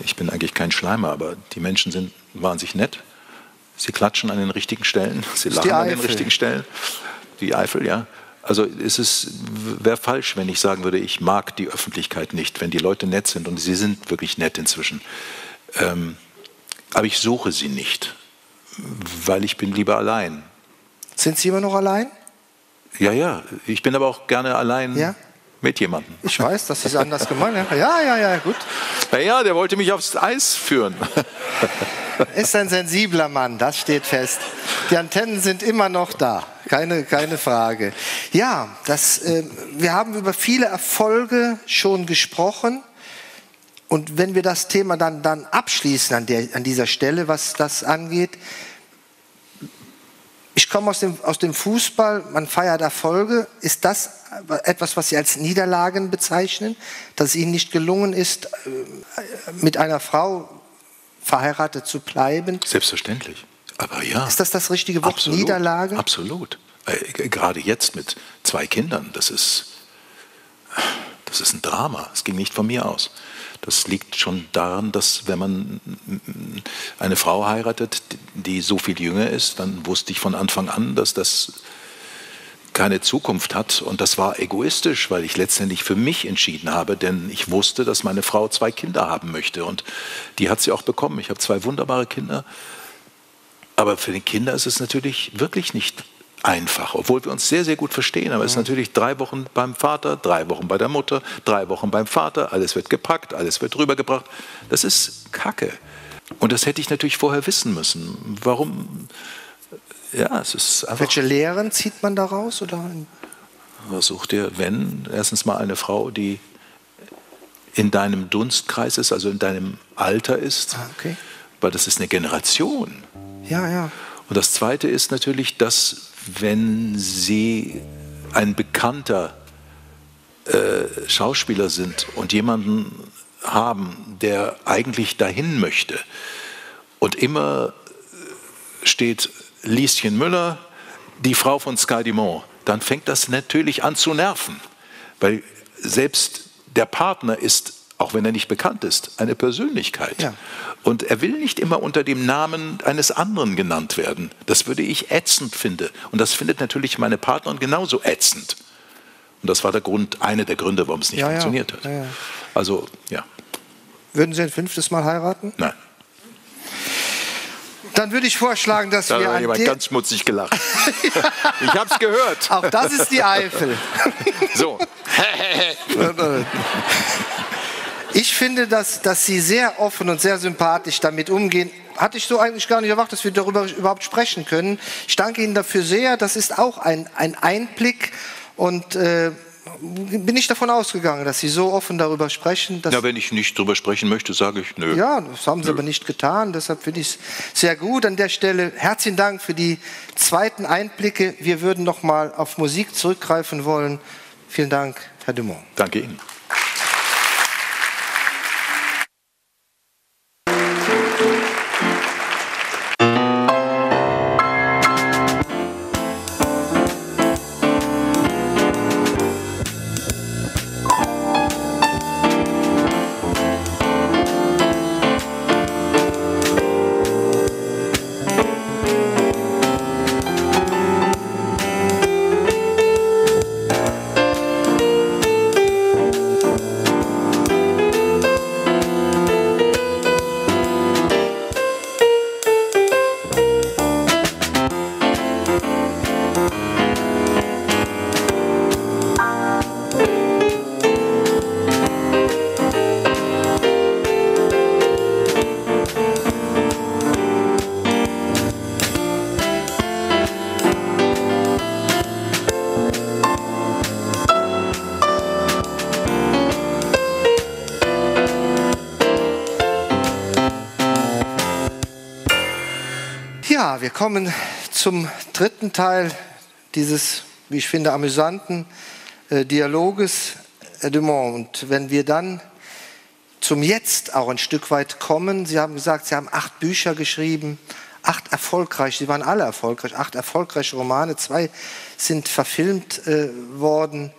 ich bin eigentlich kein Schleimer, aber die Menschen sind wahnsinnig nett. Sie klatschen an den richtigen Stellen, sie lachen an den richtigen Stellen. Die Eifel, ja. Also es wäre falsch, wenn ich sagen würde, ich mag die Öffentlichkeit nicht, wenn die Leute nett sind. Und sie sind wirklich nett inzwischen. Aber ich suche sie nicht, weil ich bin lieber allein. Sind Sie immer noch allein? Ja, ja. Ich bin aber auch gerne allein mit jemandem. Ich weiß, das ist anders gemeint. Ja, gut. Na ja, der wollte mich aufs Eis führen. Ist ein sensibler Mann, das steht fest. Die Antennen sind immer noch da, keine Frage. Ja, wir haben über viele Erfolge schon gesprochen. Und wenn wir das Thema dann abschließen an dieser Stelle, was das angeht, ich komme aus dem Fußball, man feiert Erfolge. Ist das etwas, was Sie als Niederlagen bezeichnen? Dass es Ihnen nicht gelungen ist, mit einer Frau verheiratet zu bleiben? Selbstverständlich, aber ja. Ist das richtige Wort, absolut, Niederlage? Absolut. Gerade jetzt mit 2 Kindern, das ist ein Drama. Es ging nicht von mir aus. Das liegt schon daran, dass wenn man eine Frau heiratet, die so viel jünger ist, dann wusste ich von Anfang an, dass das keine Zukunft hat. Und das war egoistisch, weil ich letztendlich für mich entschieden habe, denn ich wusste, dass meine Frau 2 Kinder haben möchte. Und die hat sie auch bekommen. Ich habe 2 wunderbare Kinder. Aber für die Kinder ist es natürlich wirklich nicht einfach, obwohl wir uns sehr, sehr gut verstehen. Aber es ist natürlich 3 Wochen beim Vater, 3 Wochen bei der Mutter, 3 Wochen beim Vater. Alles wird gepackt, alles wird rübergebracht. Das ist Kacke. Und das hätte ich natürlich vorher wissen müssen. Warum? Ja, es ist einfach. Welche Lehren zieht man daraus? Oder? Versuch dir, wenn, erstens mal eine Frau, die in deinem Dunstkreis ist, also in deinem Alter ist. Okay. Weil das ist eine Generation. Ja, ja. Und das Zweite ist natürlich, dass wenn sie ein bekannter Schauspieler sind und jemanden haben, der eigentlich dahin möchte und immer steht Lieschen Müller, die Frau von Sky Dumont, dann fängt das natürlich an zu nerven, weil selbst der Partner ist, auch wenn er nicht bekannt ist, eine Persönlichkeit. Ja. Und er will nicht immer unter dem Namen eines anderen genannt werden. Das würde ich ätzend finden. Und das findet natürlich meine Partnerin genauso ätzend. Und das war der Grund, einer der Gründe, warum es nicht funktioniert hat. Ja, ja. Also, ja. Würden Sie ein 5. Mal heiraten? Nein. Dann würde ich vorschlagen, dass da wir... Da hat jemand ganz schmutzig gelacht. Ich habe es gehört. Auch das ist die Eifel. So. Ich finde, dass Sie sehr offen und sehr sympathisch damit umgehen. Hatte ich so eigentlich gar nicht erwartet, dass wir darüber überhaupt sprechen können. Ich danke Ihnen dafür sehr. Das ist auch ein Einblick. Und bin ich davon ausgegangen, dass Sie so offen darüber sprechen. Dass ja, wenn ich nicht darüber sprechen möchte, sage ich nö. Ja, das haben Sie aber nicht getan. Deshalb finde ich es sehr gut. An der Stelle herzlichen Dank für die zweiten Einblicke. Wir würden noch mal auf Musik zurückgreifen wollen. Vielen Dank, Herr Dumont. Danke Ihnen. Wir kommen zum dritten Teil dieses, wie ich finde, amüsanten Dialoges, Herr Dumont. Und wenn wir dann zum Jetzt auch ein Stück weit kommen, Sie haben gesagt, Sie haben 8 Bücher geschrieben, 8 erfolgreich, Sie waren alle erfolgreich, 8 erfolgreiche Romane, 2 sind verfilmt worden,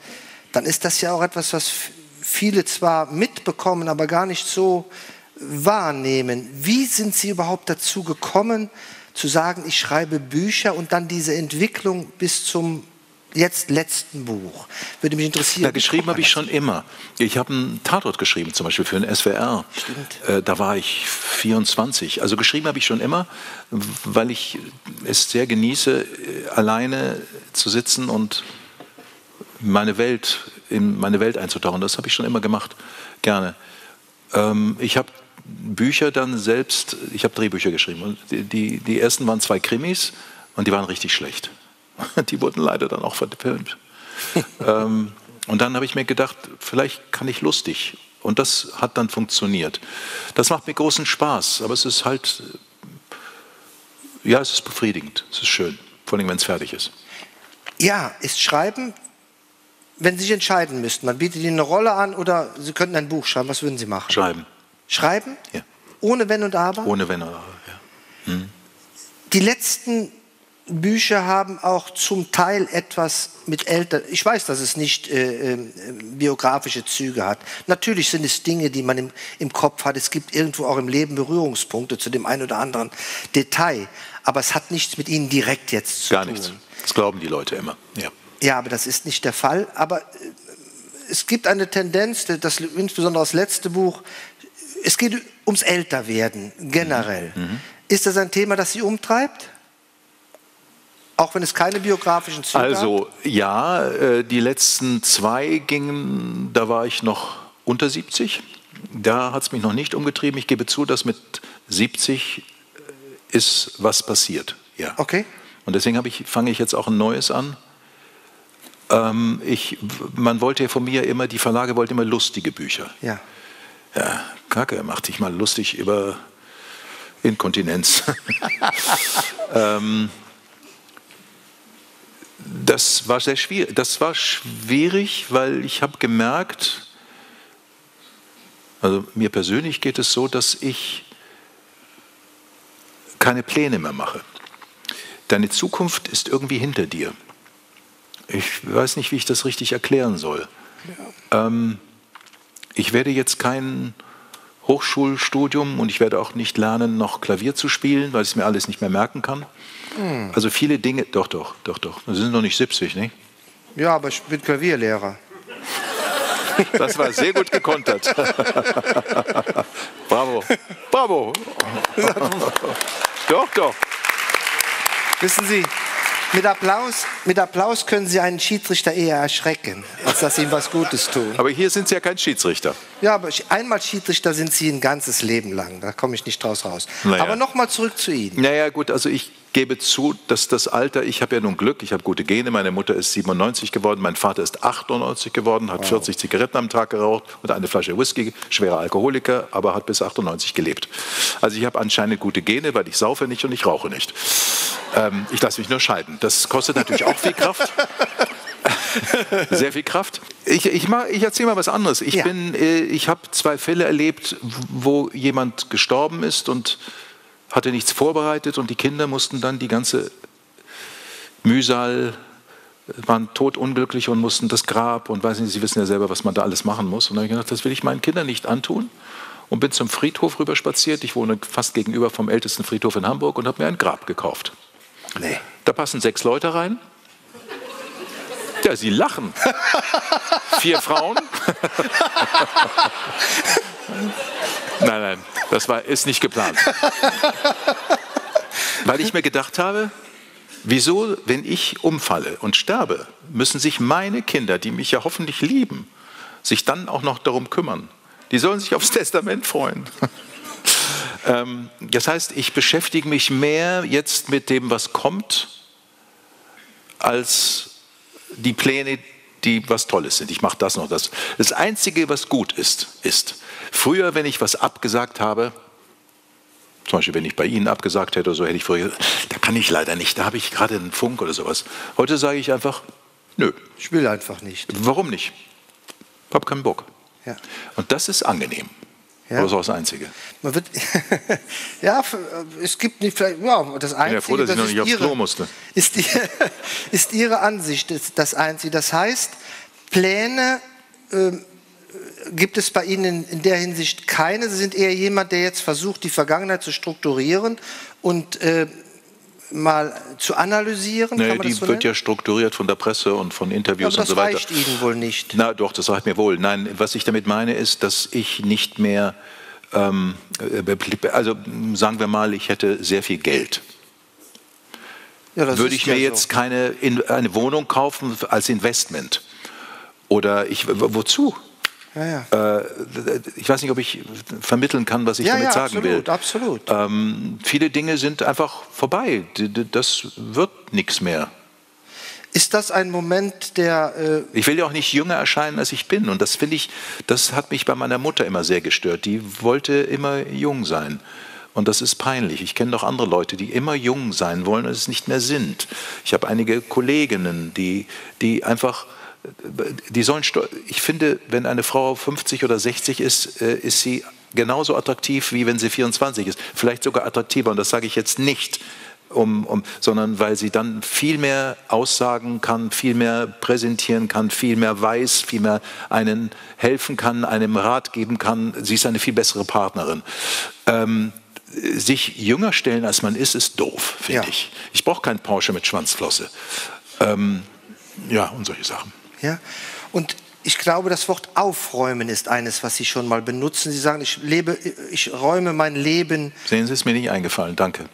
dann ist das ja auch etwas, was viele zwar mitbekommen, aber gar nicht so wahrnehmen. Wie sind Sie überhaupt dazu gekommen, zu sagen, ich schreibe Bücher und dann diese Entwicklung bis zum jetzt letzten Buch? Würde mich interessieren. Na, geschrieben habe ich schon immer. Ich habe einen Tatort geschrieben, zum Beispiel für den SWR. Stimmt. Da war ich 24. Also geschrieben habe ich schon immer, weil ich es sehr genieße, alleine zu sitzen und in meine Welt einzutauchen. Das habe ich schon immer gemacht, gerne. Ich habe Bücher dann selbst, ich habe Drehbücher geschrieben und die ersten waren 2 Krimis und die waren richtig schlecht. Die wurden leider dann auch verfilmt. Und dann habe ich mir gedacht, vielleicht kann ich lustig, und das hat dann funktioniert. Das macht mir großen Spaß, aber es ist halt, ja, es ist befriedigend, es ist schön, vor allem wenn es fertig ist. Ja, ist Schreiben, wenn Sie sich entscheiden müssten, man bietet Ihnen eine Rolle an oder Sie könnten ein Buch schreiben, was würden Sie machen? Schreiben. Schreiben? Ja. Ohne Wenn und Aber? Ohne Wenn und Aber, ja. Hm. Die letzten Bücher haben auch zum Teil etwas mit Eltern. Ich weiß, dass es nicht biografische Züge hat. Natürlich sind es Dinge, die man im Kopf hat. Es gibt irgendwo auch im Leben Berührungspunkte zu dem einen oder anderen Detail. Aber es hat nichts mit Ihnen direkt jetzt zu tun. Gar nichts. Das glauben die Leute immer. Ja, ja, aber das ist nicht der Fall. Aber es gibt eine Tendenz, das, insbesondere das letzte Buch, es geht ums Älterwerden generell. Mhm. Ist das ein Thema, das Sie umtreibt? Auch wenn es keine biografischen Züge gibt? Also ja, die letzten 2 gingen, da war ich noch unter 70. Da hat es mich noch nicht umgetrieben. Ich gebe zu, dass mit 70 ist was passiert. Ja. Okay. Und deswegen fange ich jetzt auch ein neues an. Man wollte ja von mir immer, die Verlage wollten immer lustige Bücher. Ja. Ja, Kacke, mach dich mal lustig über Inkontinenz. Das war sehr schwierig. Das war schwierig, weil ich habe gemerkt, also mir persönlich geht es so, dass ich keine Pläne mehr mache. Deine Zukunft ist irgendwie hinter dir. Ich weiß nicht, wie ich das richtig erklären soll. Ja. Ich werde jetzt kein Hochschulstudium und ich werde auch nicht lernen, noch Klavier zu spielen, weil ich es mir alles nicht mehr merken kann. Mhm. Also viele Dinge, doch. Sie sind noch nicht 70, ne? Ja, aber ich bin Klavierlehrer. Das war sehr gut gekontert. Bravo, bravo. Doch. Wissen Sie, mit Applaus können Sie einen Schiedsrichter eher erschrecken, als dass Sie ihm was Gutes tun. Aber hier sind Sie ja kein Schiedsrichter. Ja, aber einmal Schiedsrichter sind Sie ein ganzes Leben lang. Da komme ich nicht draus raus. Naja. Aber nochmal zurück zu Ihnen. Naja, gut, also ich gebe zu, dass das Alter, ich habe ja nun Glück, ich habe gute Gene. Meine Mutter ist 97 geworden, mein Vater ist 98 geworden, hat 40 Zigaretten am Tag geraucht und eine Flasche Whisky, schwerer Alkoholiker, aber hat bis 98 gelebt. Also ich habe anscheinend gute Gene, weil ich saufe nicht und ich rauche nicht. Ich lasse mich nur scheiden. Das kostet natürlich auch viel Kraft. Sehr viel Kraft. Ich erzähle mal was anderes. Ich habe 2 Fälle erlebt, wo jemand gestorben ist und hatte nichts vorbereitet und die Kinder mussten dann die ganze Mühsal, waren todunglücklich und mussten das Grab und weiß nicht, Sie wissen ja selber, was man da alles machen muss. Und dann habe ich gedacht, das will ich meinen Kindern nicht antun und bin zum Friedhof rüber spaziert. Ich wohne fast gegenüber vom ältesten Friedhof in Hamburg und habe mir ein Grab gekauft. Nee. Da passen 6 Leute rein. Ja, sie lachen. 4 Frauen. Nein, das ist nicht geplant. Weil ich mir gedacht habe, wieso, wenn ich umfalle und sterbe, müssen sich meine Kinder, die mich ja hoffentlich lieben, sich dann auch noch darum kümmern. Die sollen sich aufs Testament freuen. Das heißt, ich beschäftige mich mehr jetzt mit dem, was kommt, als die Pläne, die was Tolles sind. Ich mache das noch. Das Einzige, was gut ist, ist, früher, wenn ich was abgesagt habe, zum Beispiel, wenn ich bei Ihnen abgesagt hätte, oder so hätte ich früher gesagt, da kann ich leider nicht, da habe ich gerade einen Funk oder sowas. Heute sage ich einfach, nö. Ich will einfach nicht. Warum nicht? Ich habe keinen Bock. Ja. Und das ist angenehm. Ja. Aber das ist auch das Einzige. Man wird ja, es gibt nicht vielleicht. Ja, das Einzige, ich bin ja froh, dass ich noch nicht aufs Klo musste. Ist Ihre Ansicht das Einzige. Das heißt, Pläne gibt es bei Ihnen in der Hinsicht keine. Sie sind eher jemand, der jetzt versucht, die Vergangenheit zu strukturieren und mal zu analysieren. Naja, die so wird ja strukturiert von der Presse und von Interviews und so weiter. Das reicht Ihnen wohl nicht. Na doch, das reicht mir wohl. Nein, was ich damit meine ist, dass ich nicht mehr, also sagen wir mal, ich hätte sehr viel Geld. Ja, das würde ich mir jetzt eine Wohnung kaufen als Investment? Oder wozu? Ja, ja. Ich weiß nicht, ob ich vermitteln kann, was ich damit sagen will. Absolut. Viele Dinge sind einfach vorbei. Das wird nichts mehr. Ist das ein Moment, der... Ich will ja auch nicht jünger erscheinen, als ich bin. Und das finde ich, das hat mich bei meiner Mutter immer sehr gestört. Die wollte immer jung sein. Und das ist peinlich. Ich kenne doch andere Leute, die immer jung sein wollen und es nicht mehr sind. Ich habe einige Kolleginnen, die einfach... Die sollen, ich finde, wenn eine Frau 50 oder 60 ist, ist sie genauso attraktiv, wie wenn sie 24 ist. Vielleicht sogar attraktiver, und das sage ich jetzt nicht, sondern weil sie dann viel mehr aussagen kann, viel mehr präsentieren kann, viel mehr weiß, viel mehr einen helfen kann, einem Rat geben kann. Sie ist eine viel bessere Partnerin. Sich jünger stellen, als man ist doof, finde ich. Ich brauche keinen Porsche mit Schwanzflosse. Ja, und solche Sachen. Ja, und ich glaube, das Wort aufräumen ist eines, was Sie schon mal benutzen. Sie sagen, ich räume mein Leben. Sehen Sie, ist mir nicht eingefallen, danke.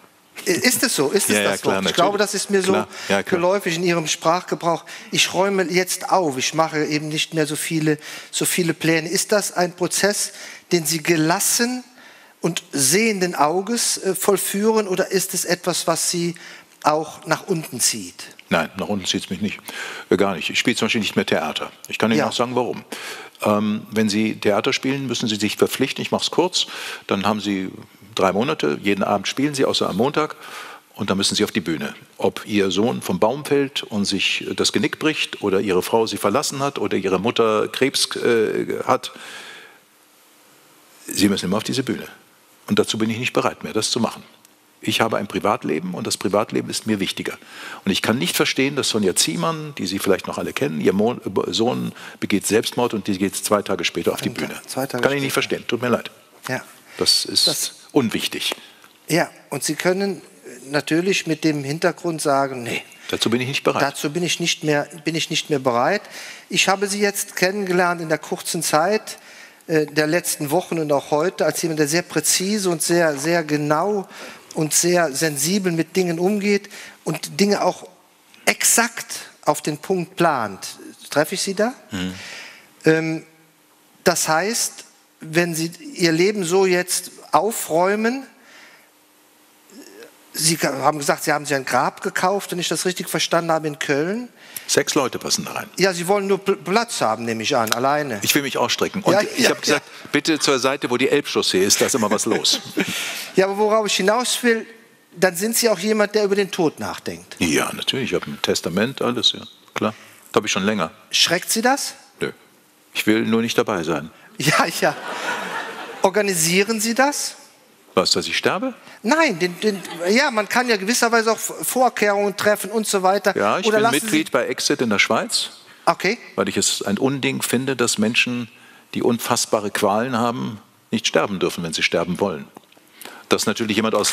Ist es so? Ist es das Wort? Ich glaube, das ist mir so geläufig in Ihrem Sprachgebrauch. Ich räume jetzt auf, ich mache eben nicht mehr so viele Pläne. Ist das ein Prozess, den Sie gelassen und sehenden Auges vollführen, oder ist es etwas, was Sie auch nach unten zieht? Nein, nach unten zieht es mich nicht. Gar nicht. Ich spiele zum Beispiel nicht mehr Theater. Ich kann Ihnen auch sagen, warum. Wenn Sie Theater spielen, müssen Sie sich verpflichten. Ich mache es kurz. Dann haben Sie 3 Monate. Jeden Abend spielen Sie, außer am Montag. Und dann müssen Sie auf die Bühne. Ob Ihr Sohn vom Baum fällt und sich das Genick bricht oder Ihre Frau Sie verlassen hat oder Ihre Mutter Krebs hat, Sie müssen immer auf diese Bühne. Und dazu bin ich nicht bereit mehr, das zu machen. Ich habe ein Privatleben und das Privatleben ist mir wichtiger. Und ich kann nicht verstehen, dass Sonja Ziemann, die Sie vielleicht noch alle kennen, ihr Sohn begeht Selbstmord und die geht 2 Tage später auf die Bühne. Kann ich nicht verstehen, tut mir leid. Ja. Das ist unwichtig. Ja, und Sie können natürlich mit dem Hintergrund sagen, nee. Dazu bin ich nicht bereit. Dazu bin ich nicht mehr bereit. Ich habe Sie jetzt kennengelernt in der kurzen Zeit der letzten Wochen und auch heute als jemand, der sehr präzise und sehr, sehr genau und sehr sensibel mit Dingen umgeht und Dinge auch exakt auf den Punkt plant. Treffe ich Sie da? Mhm. Das heißt, wenn Sie Ihr Leben so jetzt aufräumen, Sie haben gesagt, Sie haben sich ein Grab gekauft, wenn ich das richtig verstanden habe, in Köln. 6 Leute passen da rein. Ja, Sie wollen nur Platz haben, nehme ich an, alleine. Ich will mich ausstrecken. Und ja, ich habe gesagt, bitte zur Seite, wo die Elbchaussee ist, da ist immer was los. Ja, aber worauf ich hinaus will, dann sind Sie auch jemand, der über den Tod nachdenkt. Ja, natürlich, ich habe ein Testament, alles, ja, klar. Das habe ich schon länger. Schreckt Sie das? Nö, ich will nur nicht dabei sein. Ja, ja. Organisieren Sie das? Was, dass ich sterbe? Nein, ja, man kann ja gewisserweise auch Vorkehrungen treffen und so weiter. Ja, ich bin Mitglied bei Exit in der Schweiz, okay, weil ich es ein Unding finde, dass Menschen, die unfassbare Qualen haben, nicht sterben dürfen, wenn sie sterben wollen. Dass natürlich jemand aus...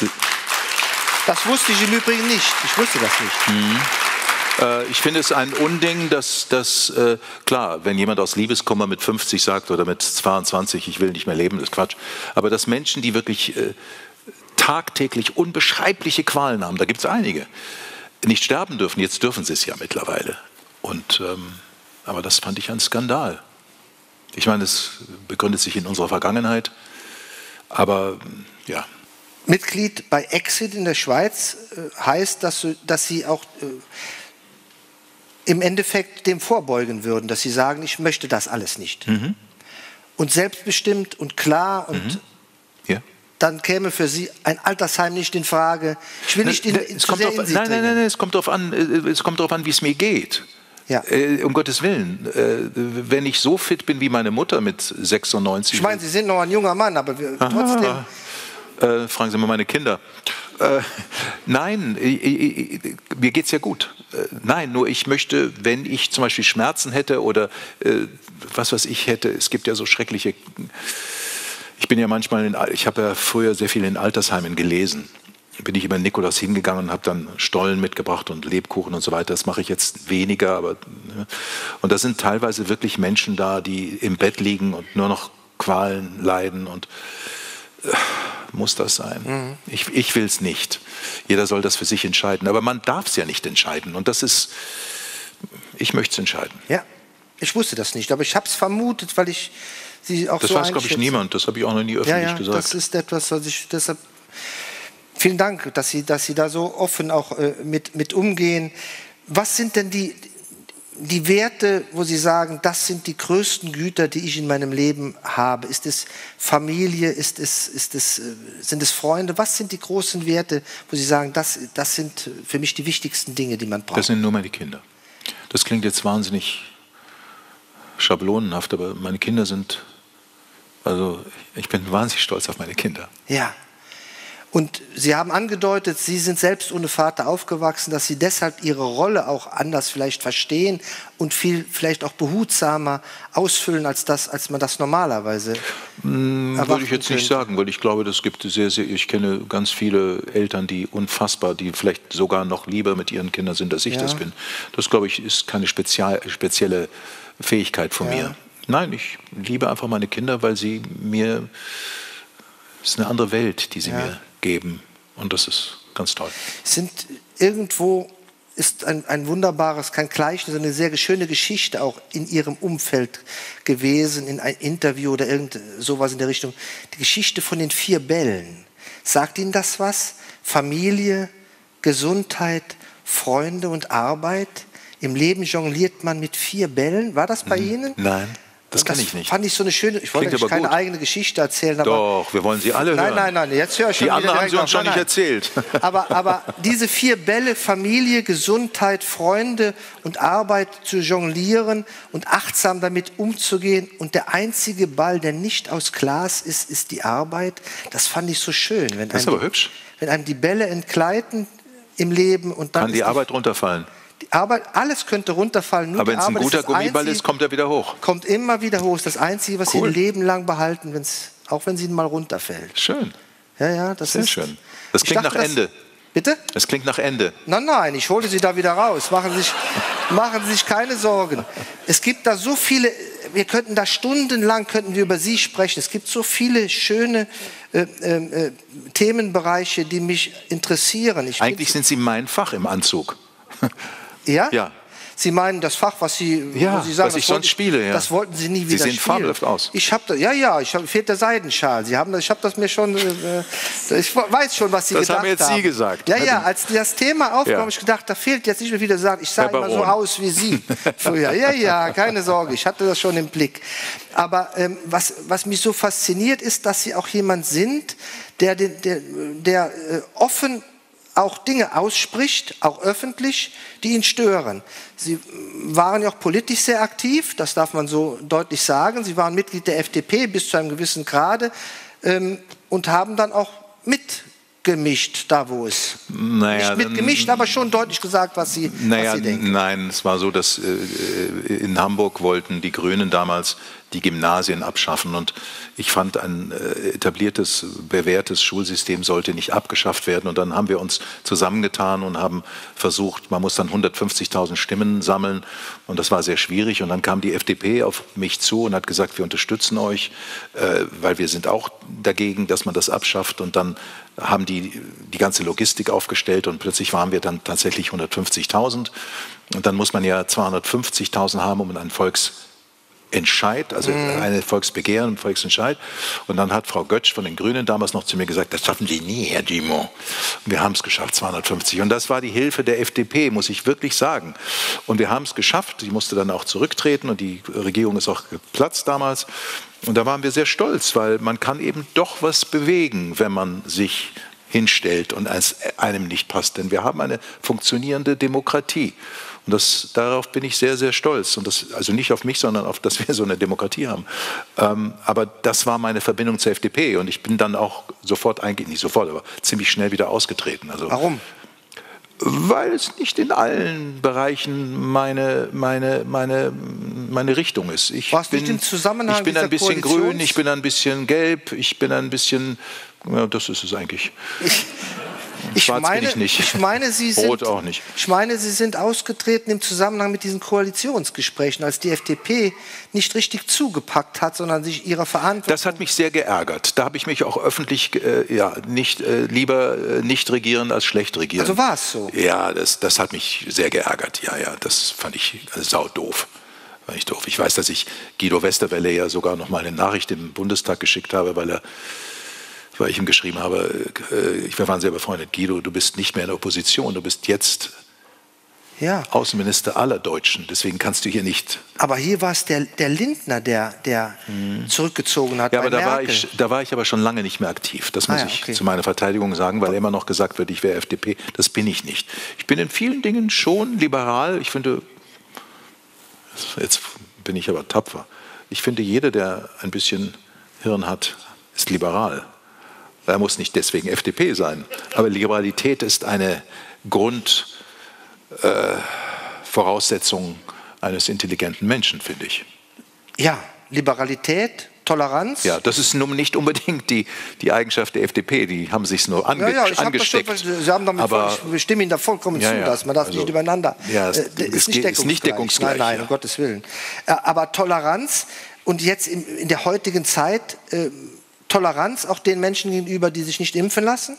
Das wusste ich im Übrigen nicht. Ich wusste das nicht. Mhm. Ich finde es ein Unding, dass klar, wenn jemand aus Liebeskummer mit 50 sagt oder mit 22, ich will nicht mehr leben, das ist Quatsch. Aber dass Menschen, die wirklich tagtäglich unbeschreibliche Qualen haben, da gibt es einige, nicht sterben dürfen. Jetzt dürfen sie es ja mittlerweile. Und, aber das fand ich ein Skandal. Ich meine, es begründet sich in unserer Vergangenheit, aber ja. Mitglied bei Exit in der Schweiz heißt, dass Sie auch... im Endeffekt dem vorbeugen würden, dass Sie sagen, ich möchte das alles nicht. Mhm. Und selbstbestimmt und klar und ja. Dann käme für Sie ein Altersheim nicht in Frage. Ich will nicht es kommt darauf an, wie es mir geht. Ja. Um Gottes Willen, wenn ich so fit bin wie meine Mutter mit 96. Ich meine, Sie sind noch ein junger Mann, aber trotzdem... fragen Sie mal meine Kinder. Nein, mir geht es ja gut. Nein, nur ich möchte, wenn ich zum Beispiel Schmerzen hätte oder was ich hätte, es gibt ja so schreckliche... Ich bin ja manchmal, ich habe ja früher sehr viel in Altersheimen gelesen. Bin ich immer in Nikolaus hingegangen und habe dann Stollen mitgebracht und Lebkuchen und so weiter. Das mache ich jetzt weniger. Aber, und da sind teilweise wirklich Menschen da, die im Bett liegen und nur noch Qualen leiden und... muss das sein? Mhm. Ich will es nicht. Jeder soll das für sich entscheiden. Aber man darf es ja nicht entscheiden. Und das ist, ich möchte es entscheiden. Ja, ich wusste das nicht, aber ich habe es vermutet, weil ich Sie auch das so Das weiß, glaube ich, niemand. Das habe ich auch noch nie öffentlich gesagt. Das ist etwas, was ich deshalb... Vielen Dank, dass Sie da so offen auch mit umgehen. Was sind denn die Werte, wo Sie sagen, das sind die größten Güter, die ich in meinem Leben habe? Ist es Familie? Sind es Freunde? Was sind die großen Werte, wo Sie sagen, das sind für mich die wichtigsten Dinge, die man braucht? Das sind nur meine Kinder. Das klingt jetzt wahnsinnig schablonenhaft, aber meine Kinder sind, also ich bin wahnsinnig stolz auf meine Kinder. Ja. Und Sie haben angedeutet, Sie sind selbst ohne Vater aufgewachsen, dass Sie deshalb Ihre Rolle auch anders vielleicht verstehen und vielleicht auch behutsamer ausfüllen, als man das normalerweise würde ich jetzt nicht sagen, weil ich glaube, das gibt sehr, sehr. Ich kenne ganz viele Eltern, die unfassbar, die vielleicht sogar noch lieber mit ihren Kindern sind, als ich das bin. Das, glaube ich, ist keine spezielle Fähigkeit von mir. Nein, ich liebe einfach meine Kinder, weil sie mir... Es ist eine andere Welt, die Sie mir geben. Und das ist ganz toll. Irgendwo ist ein wunderbares, kein Gleichnis, sondern eine sehr schöne Geschichte auch in Ihrem Umfeld gewesen, in einem Interview oder irgend sowas in der Richtung. Die Geschichte von den 4 Bällen. Sagt Ihnen das was? Familie, Gesundheit, Freunde und Arbeit. Im Leben jongliert man mit 4 Bällen. War das bei Ihnen? Nein. Das kann ich nicht. Fand ich so eine schöne. Ich wollte euch keine eigene Geschichte erzählen. Aber doch, wir wollen sie alle hören. Nein. Jetzt höre ich schon. Die anderen haben sie uns schon nicht erzählt. Aber diese 4 Bälle, Familie, Gesundheit, Freunde und Arbeit zu jonglieren und achtsam damit umzugehen. Und der einzige Ball, der nicht aus Glas ist, ist die Arbeit. Das fand ich so schön. Das ist aber hübsch. Wenn einem die Bälle entgleiten im Leben und dann kann die Arbeit runterfallen. Die Arbeit, alles könnte runterfallen. Nur aber wenn es ein guter Gummiball ist, kommt er wieder hoch. Kommt immer wieder hoch. Ist das Einzige, was Sie ein Leben lang behalten, auch wenn sie mal runterfällt. Schön. Ja, das ist schön. Das klingt nach Ende. Bitte? Das klingt nach Ende. Nein, ich hole Sie da wieder raus. Machen Sie sich keine Sorgen. Es gibt da so viele. Wir könnten da stundenlang über Sie sprechen. Es gibt so viele schöne Themenbereiche, die mich interessieren. Eigentlich sind Sie mein Fach im Anzug. Ja? Sie meinen das Fach, was Sie sagen, was ich sonst spiele. Ja. Das wollten Sie nie wieder spielen. Sie sehen fabelhaft aus. Fehlt der Seidenschal. Ich habe das mir schon. Ich weiß schon, was Sie gesagt haben. Das haben jetzt Sie gesagt. Ja. Als das Thema aufkam, habe ich gedacht, da fehlt jetzt nicht mehr wieder sagen. Ich sah immer so aus wie Sie früher. Ja, keine Sorge. Ich hatte das schon im Blick. Aber was mich so fasziniert, ist, dass Sie auch jemand sind, der offen auch Dinge ausspricht, auch öffentlich, die ihn stören. Sie waren ja auch politisch sehr aktiv, das darf man so deutlich sagen. Sie waren Mitglied der FDP bis zu einem gewissen Grade und haben dann auch mitgemischt, da wo es. Nicht mitgemischt, aber schon deutlich gesagt, was Sie denken. Nein, es war so, dass in Hamburg wollten die Grünen damals die Gymnasien abschaffen. Und ich fand, ein etabliertes, bewährtes Schulsystem sollte nicht abgeschafft werden. Und dann haben wir uns zusammengetan und haben versucht, man muss dann 150.000 Stimmen sammeln. Und das war sehr schwierig. Und dann kam die FDP auf mich zu und hat gesagt, wir unterstützen euch, weil wir sind auch dagegen, dass man das abschafft. Und dann haben die ganze Logistik aufgestellt und plötzlich waren wir dann tatsächlich 150.000. Und dann muss man ja 250.000 haben, um einen Volksentscheid, also ein Volksbegehren, ein Volksentscheid. Und dann hat Frau Götsch von den Grünen damals noch zu mir gesagt, das schaffen Sie nie, Herr Dumont. Und wir haben es geschafft, 250. Und das war die Hilfe der FDP, muss ich wirklich sagen. Und wir haben es geschafft. Sie musste dann auch zurücktreten und die Regierung ist auch geplatzt damals. Und da waren wir sehr stolz, weil man kann eben doch was bewegen, wenn man sich hinstellt und es einem nicht passt. Denn wir haben eine funktionierende Demokratie. Und darauf bin ich sehr, sehr stolz. Und also nicht auf mich, sondern auf, dass wir so eine Demokratie haben. Aber das war meine Verbindung zur FDP. Und ich bin dann auch nicht sofort, aber ziemlich schnell wieder ausgetreten. Also, warum? Weil es nicht in allen Bereichen meine Richtung ist. Ich bin ein bisschen grün, ich bin ein bisschen gelb, ich bin ein bisschen... Ja, das ist es eigentlich. Ich meine, Sie sind ausgetreten im Zusammenhang mit diesen Koalitionsgesprächen, als die FDP nicht richtig zugepackt hat, sondern sich ihrer Verantwortung... Das hat mich sehr geärgert. Da habe ich mich auch öffentlich, lieber nicht regieren als schlecht regieren. Also war es so? Ja, das hat mich sehr geärgert. Ja, das fand ich saudoof. Ich weiß, dass ich Guido Westerwelle ja sogar noch mal eine Nachricht im Bundestag geschickt habe, weil ich ihm geschrieben habe, wir waren sehr befreundet, Guido, du bist nicht mehr in der Opposition, du bist jetzt Außenminister aller Deutschen, deswegen kannst du hier nicht... Aber hier war es der Lindner, der zurückgezogen hat. Ja, aber da war ich aber schon lange nicht mehr aktiv, das muss ich zu meiner Verteidigung sagen, weil immer noch gesagt wird, ich wäre FDP, das bin ich nicht. Ich bin in vielen Dingen schon liberal, ich finde, jetzt bin ich aber tapfer, ich finde, jeder, der ein bisschen Hirn hat, ist liberal. Er muss nicht deswegen FDP sein. Aber Liberalität ist eine Grundvoraussetzung eines intelligenten Menschen, finde ich. Ja, Liberalität, Toleranz. Ja, das ist nun nicht unbedingt die Eigenschaft der FDP. Die haben sich nur angesteckt. Ich stimme Ihnen da vollkommen zu, dass man das nicht übereinander... Ja, es ist nicht deckungsgleich. Nein, um Gottes Willen. Aber Toleranz und jetzt in der heutigen Zeit... Toleranz auch den Menschen gegenüber, die sich nicht impfen lassen?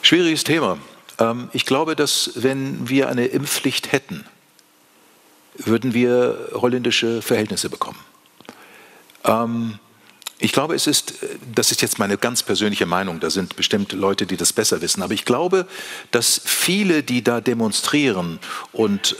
Schwieriges Thema. Ich glaube, dass wenn wir eine Impfpflicht hätten, würden wir holländische Verhältnisse bekommen. Ich glaube, es ist, das ist jetzt meine ganz persönliche Meinung, da sind bestimmt Leute, die das besser wissen, aber ich glaube, dass viele, die da demonstrieren und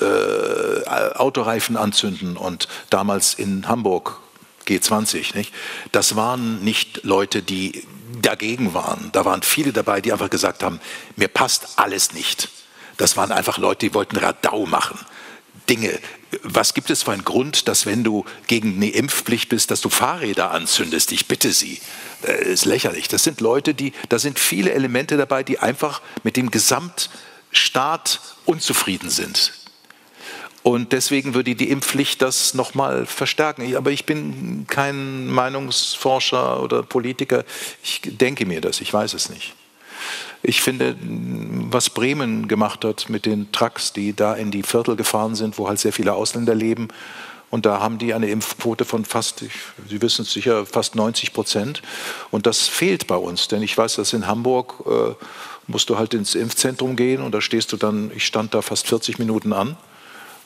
Autoreifen anzünden und damals in Hamburg, G20, nicht, das waren nicht Leute, die dagegen waren. Da waren viele dabei, die einfach gesagt haben, mir passt alles nicht. Das waren einfach Leute, die wollten Radau machen. Dinge. Was gibt es für einen Grund, dass wenn du gegen eine Impfpflicht bist, dass du Fahrräder anzündest? Ich bitte Sie. Das ist lächerlich. Das sind Leute, da sind viele Elemente dabei, die einfach mit dem Gesamtstaat unzufrieden sind. Und deswegen würde die Impfpflicht das nochmal verstärken. Aber ich bin kein Meinungsforscher oder Politiker. Ich denke mir das, ich weiß es nicht. Ich finde, was Bremen gemacht hat mit den Trucks, die da in die Viertel gefahren sind, wo halt sehr viele Ausländer leben, und da haben die eine Impfquote von fast, Sie wissen es sicher, fast 90%. Und das fehlt bei uns, denn ich weiß, dass in Hamburg musst du halt ins Impfzentrum gehen und da stehst du dann, ich stand da fast 40 Minuten an,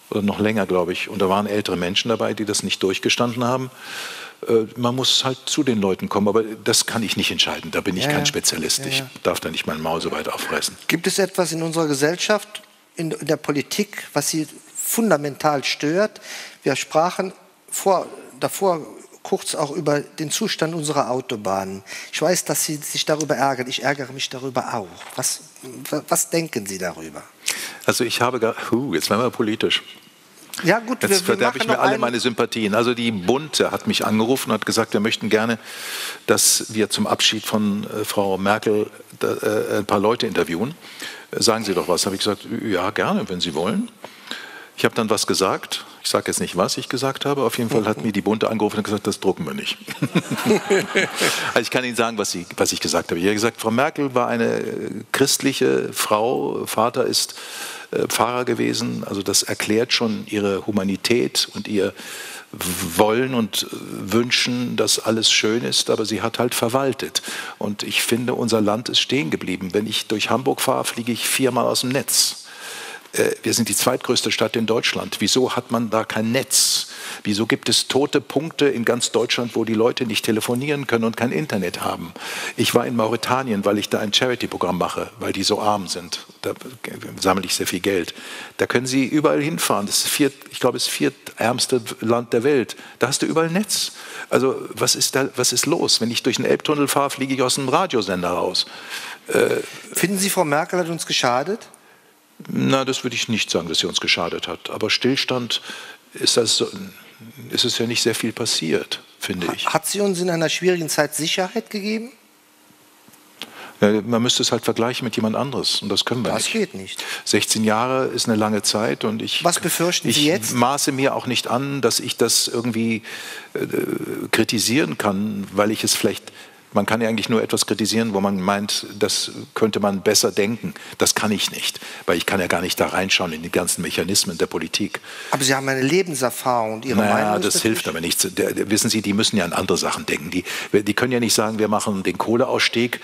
oder noch länger, glaube ich, und da waren ältere Menschen dabei, die das nicht durchgestanden haben. Man muss halt zu den Leuten kommen, aber das kann ich nicht entscheiden. Da bin ich kein Spezialist. Ja, ja. Ich darf da nicht meine Maul so weit aufreißen. Gibt es etwas in unserer Gesellschaft, in der Politik, was Sie fundamental stört? Wir sprachen davor kurz auch über den Zustand unserer Autobahnen. Ich weiß, dass Sie sich darüber ärgern. Ich ärgere mich darüber auch. Was denken Sie darüber? Also ich habe gar... jetzt werden wir politisch. Ja, gut, jetzt verderbe ich mir alle meine Sympathien. Also die Bunte hat mich angerufen und hat gesagt, wir möchten gerne, dass wir zum Abschied von Frau Merkel ein paar Leute interviewen. Sagen Sie doch was. Da habe ich gesagt, ja, gerne, wenn Sie wollen. Ich habe dann was gesagt. Ich sage jetzt nicht, was ich gesagt habe. Auf jeden Fall hat mir die Bunte angerufen und gesagt, das drucken wir nicht. Also ich kann Ihnen sagen, was ich gesagt habe. Ich habe gesagt, Frau Merkel war eine christliche Frau. Vater ist Pfarrer gewesen. Also das erklärt schon ihre Humanität und ihr Wollen und Wünschen, dass alles schön ist. Aber sie hat halt verwaltet. Und ich finde, unser Land ist stehen geblieben. Wenn ich durch Hamburg fahre, fliege ich viermal aus dem Netz. Wir sind die zweitgrößte Stadt in Deutschland. Wieso hat man da kein Netz? Wieso gibt es tote Punkte in ganz Deutschland, wo die Leute nicht telefonieren können und kein Internet haben? Ich war in Mauretanien, weil ich da ein Charity-Programm mache, weil die so arm sind. Da sammle ich sehr viel Geld. Da können Sie überall hinfahren. Das ist das viertärmste Land der Welt. Da hast du überall Netz. Also was ist los? Wenn ich durch den Elbtunnel fahre, fliege ich aus einem Radiosender raus. Finden Sie, Frau Merkel hat uns geschadet? Na, das würde ich nicht sagen, dass sie uns geschadet hat. Aber Stillstand ist es ja nicht sehr viel passiert, finde ich. Hat sie uns in einer schwierigen Zeit Sicherheit gegeben? Ja, man müsste es halt vergleichen mit jemand anderes. Und das können wir nicht. Das geht nicht. 16 Jahre ist eine lange Zeit. Und was befürchten Sie jetzt? Ich maße mir auch nicht an, dass ich das irgendwie kritisieren kann, weil ich es vielleicht... Man kann ja eigentlich nur etwas kritisieren, wo man meint, das könnte man besser denken. Das kann ich nicht, weil ich kann ja gar nicht da reinschauen in die ganzen Mechanismen der Politik. Aber Sie haben eine Lebenserfahrung und Ihre Meinung ist das hilft aber nichts. Wissen Sie, die müssen ja an andere Sachen denken. Die können ja nicht sagen, wir machen den Kohleausstieg,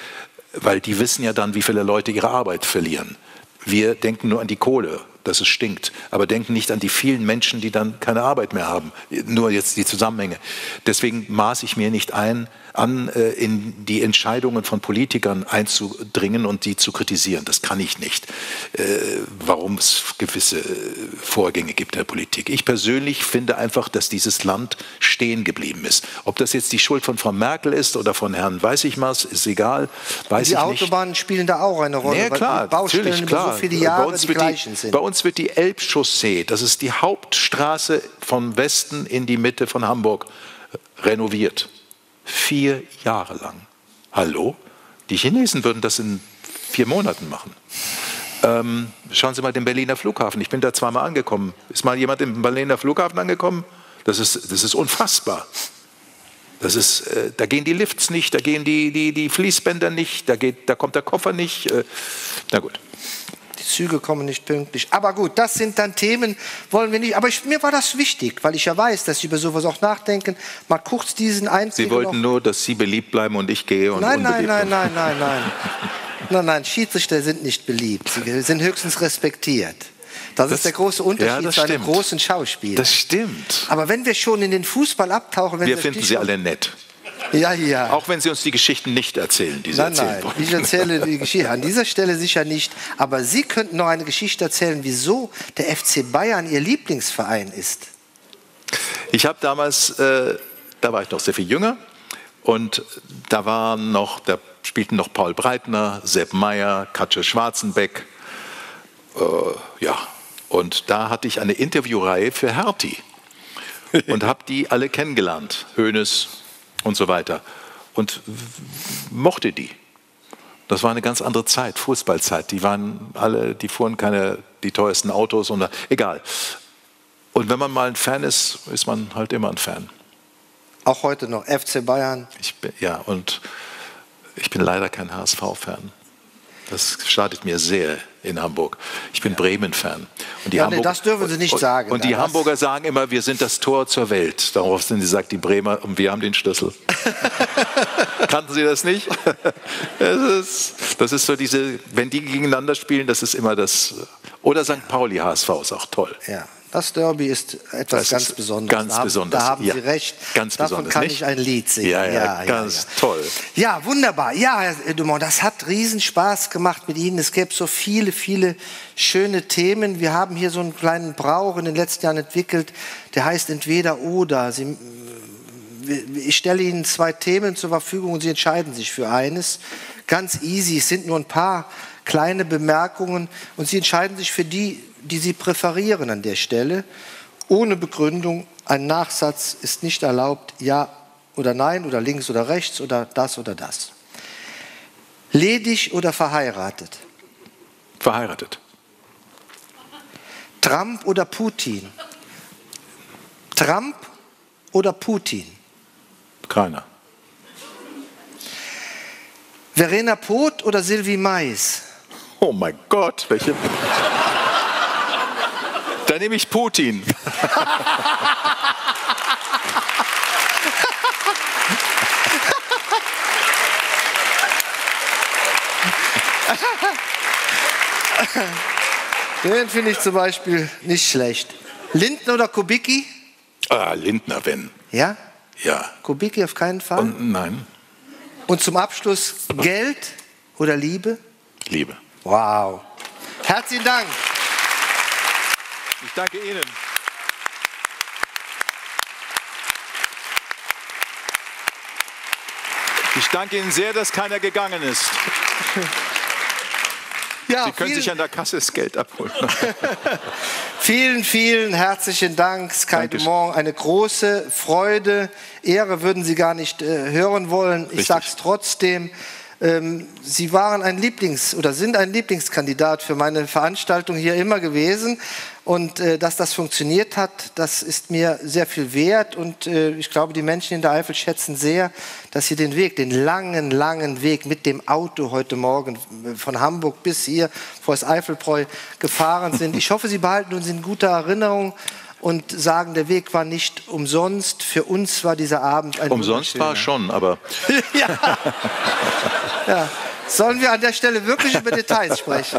weil die wissen ja dann, wie viele Leute ihre Arbeit verlieren. Wir denken nur an die Kohle, dass es stinkt, aber denken nicht an die vielen Menschen, die dann keine Arbeit mehr haben. Nur jetzt die Zusammenhänge. Deswegen maße ich mir nicht an, in die Entscheidungen von Politikern einzudringen und die zu kritisieren. Das kann ich nicht, warum es gewisse Vorgänge gibt in der Politik. Ich persönlich finde einfach, dass dieses Land stehen geblieben ist. Ob das jetzt die Schuld von Frau Merkel ist oder von Herrn weiß ich was, ist egal. Die Autobahnen spielen da auch eine Rolle, weil die Baustellen über so viele Jahre die gleichen sind. Bei uns wird die Elbchaussee, das ist die Hauptstraße vom Westen in die Mitte von Hamburg, renoviert. 4 Jahre lang. Hallo? Die Chinesen würden das in 4 Monaten machen. Schauen Sie mal den Berliner Flughafen. Ich bin da zweimal angekommen. Ist mal jemand im Berliner Flughafen angekommen? Das ist unfassbar. Da gehen die Lifts nicht, da gehen die Fließbänder nicht, da kommt der Koffer nicht. Na gut. Die Züge kommen nicht pünktlich. Aber gut, das sind dann Themen, wollen wir nicht. Aber mir war das wichtig, weil ich ja weiß, dass Sie über sowas auch nachdenken. Mal kurz diesen Einzelnen. Sie wollten nur, dass Sie beliebt bleiben und ich gehe und unbeliebt bleiben. Nein, Schiedsrichter sind nicht beliebt. Sie sind höchstens respektiert. Das ist der große Unterschied zu einem großen Schauspiel. Das stimmt. Aber wenn wir schon in den Fußball abtauchen... Wir finden Sie alle nett. Ja, ja. Auch wenn Sie uns die Geschichten nicht erzählen, die Sie erzählen wollen. Ich erzähle die Geschichte an dieser Stelle sicher nicht. Aber Sie könnten noch eine Geschichte erzählen, wieso der FC Bayern Ihr Lieblingsverein ist. Ich habe damals, da war ich noch sehr viel jünger, und da waren noch, da spielten noch Paul Breitner, Sepp Maier, Katja Schwarzenbeck. Ja, und da hatte ich eine Interviewreihe für Hertie und habe die alle kennengelernt, Hoeneß und so weiter, und mochte die. Das war eine ganz andere Zeit, Fußballzeit. Die waren alle, die fuhren keine, die teuersten Autos und egal. Und wenn man mal ein Fan ist, ist man halt immer ein Fan. Auch heute noch FC Bayern. Ja, und ich bin leider kein HSV-Fan. Das schadet mir sehr in Hamburg. Ich bin Bremen-Fan. Ja, nee, das dürfen Sie nicht sagen. Und die Hamburger sagen immer, wir sind das Tor zur Welt. Darauf sind sie, sagt die Bremer, und wir haben den Schlüssel. Kannten Sie das nicht? Das ist so diese, wenn die gegeneinander spielen, das ist immer das. Oder St. Pauli HSV ist auch toll. Ja. Das Derby ist etwas ganz Besonderes. Ganz besonders. Da haben Sie recht. Ganz davon kann ich ein Lied singen. Ja, ja, ganz toll. Ja, wunderbar. Ja, Herr Dumont, das hat Riesenspaß gemacht mit Ihnen. Es gäbe so viele, viele schöne Themen. Wir haben hier so einen kleinen Brauch in den letzten Jahren entwickelt, der heißt entweder oder. Ich stelle Ihnen zwei Themen zur Verfügung und Sie entscheiden sich für eines. Ganz easy. Es sind nur ein paar kleine Bemerkungen und Sie entscheiden sich für die, die Sie präferieren an der Stelle, ohne Begründung. Ein Nachsatz ist nicht erlaubt, ja oder nein oder links oder rechts oder das oder das. Ledig oder verheiratet? Verheiratet. Trump oder Putin? Trump oder Putin? Keiner. Verena Poth oder Sylvie Mais? Oh mein Gott, welche... Dann nehme ich Putin. Den finde ich zum Beispiel nicht schlecht. Lindner oder Kubicki? Ah, Lindner, wenn. Ja? Ja. Kubicki auf keinen Fall? Und, nein. Und zum Abschluss Geld oder Liebe? Liebe. Wow. Herzlichen Dank. Ich danke Ihnen. Ich danke Ihnen sehr, dass keiner gegangen ist. Ja, Sie können sich an der Kasse das Geld abholen. Vielen, vielen herzlichen Dank, Sky Dumont. Eine große Freude, Ehre würden Sie gar nicht hören wollen. Richtig. Ich sag's trotzdem. Sie waren ein Lieblings- oder sind ein Lieblingskandidat für meine Veranstaltung hier immer gewesen. Und dass das funktioniert hat, das ist mir sehr viel wert. Und ich glaube, die Menschen in der Eifel schätzen sehr, dass Sie den Weg, den langen, langen Weg mit dem Auto heute Morgen von Hamburg bis hier vor das Eifelbräu gefahren sind. Ich hoffe, Sie behalten uns in guter Erinnerung und sagen, der Weg war nicht umsonst. Für uns war dieser Abend ein... Umsonst war schon, aber... Ja. Ja. Sollen wir an der Stelle wirklich über Details sprechen?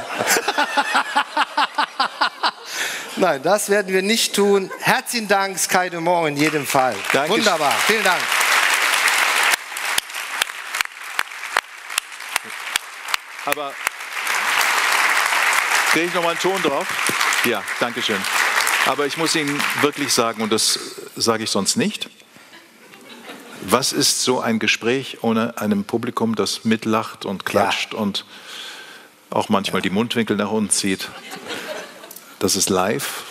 Nein, das werden wir nicht tun. Herzlichen Dank, Sky Dumont, in jedem Fall. Danke. Wunderbar, vielen Dank. Aber kriege ich noch mal einen Ton drauf? Ja, danke schön. Aber ich muss Ihnen wirklich sagen, und das sage ich sonst nicht, was ist so ein Gespräch ohne einem Publikum, das mitlacht und klatscht und auch manchmal die Mundwinkel nach unten zieht? Das ist live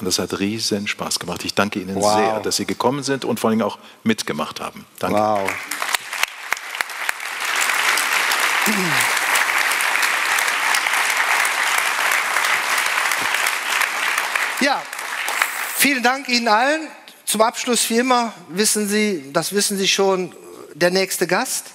und das hat riesen Spaß gemacht. Ich danke Ihnen sehr, dass Sie gekommen sind und vor allem auch mitgemacht haben. Danke. Wow. Ja. Vielen Dank Ihnen allen. Zum Abschluss wie immer, wissen Sie, das wissen Sie schon, der nächste Gast.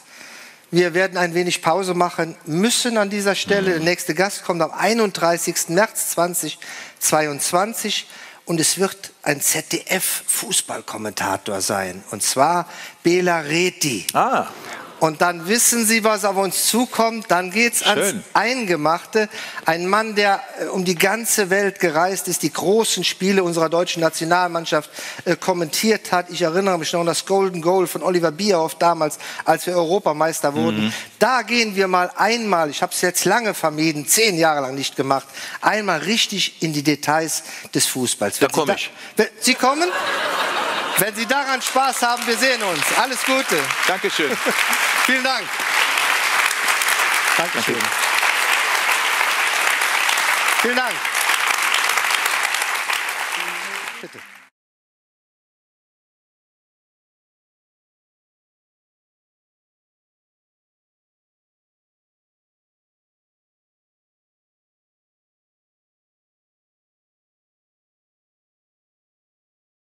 Wir werden ein wenig Pause machen müssen an dieser Stelle. Der nächste Gast kommt am 31. März 2022 und es wird ein ZDF-Fußballkommentator sein. Und zwar Bela Reti. Ah. Und dann wissen Sie, was auf uns zukommt. Dann geht's ans Eingemachte. Ein Mann, der um die ganze Welt gereist ist, die großen Spiele unserer deutschen Nationalmannschaft kommentiert hat. Ich erinnere mich noch an das Golden Goal von Oliver Bierhoff damals, als wir Europameister wurden. Da gehen wir mal einmal, ich habe es jetzt lange vermieden, 10 Jahre lang nicht gemacht, einmal richtig in die Details des Fußballs. Da komme ich. Sie kommen? Wenn Sie daran Spaß haben, wir sehen uns. Alles Gute. Dankeschön. Vielen Dank. Dankeschön. Danke. Vielen Dank. Bitte.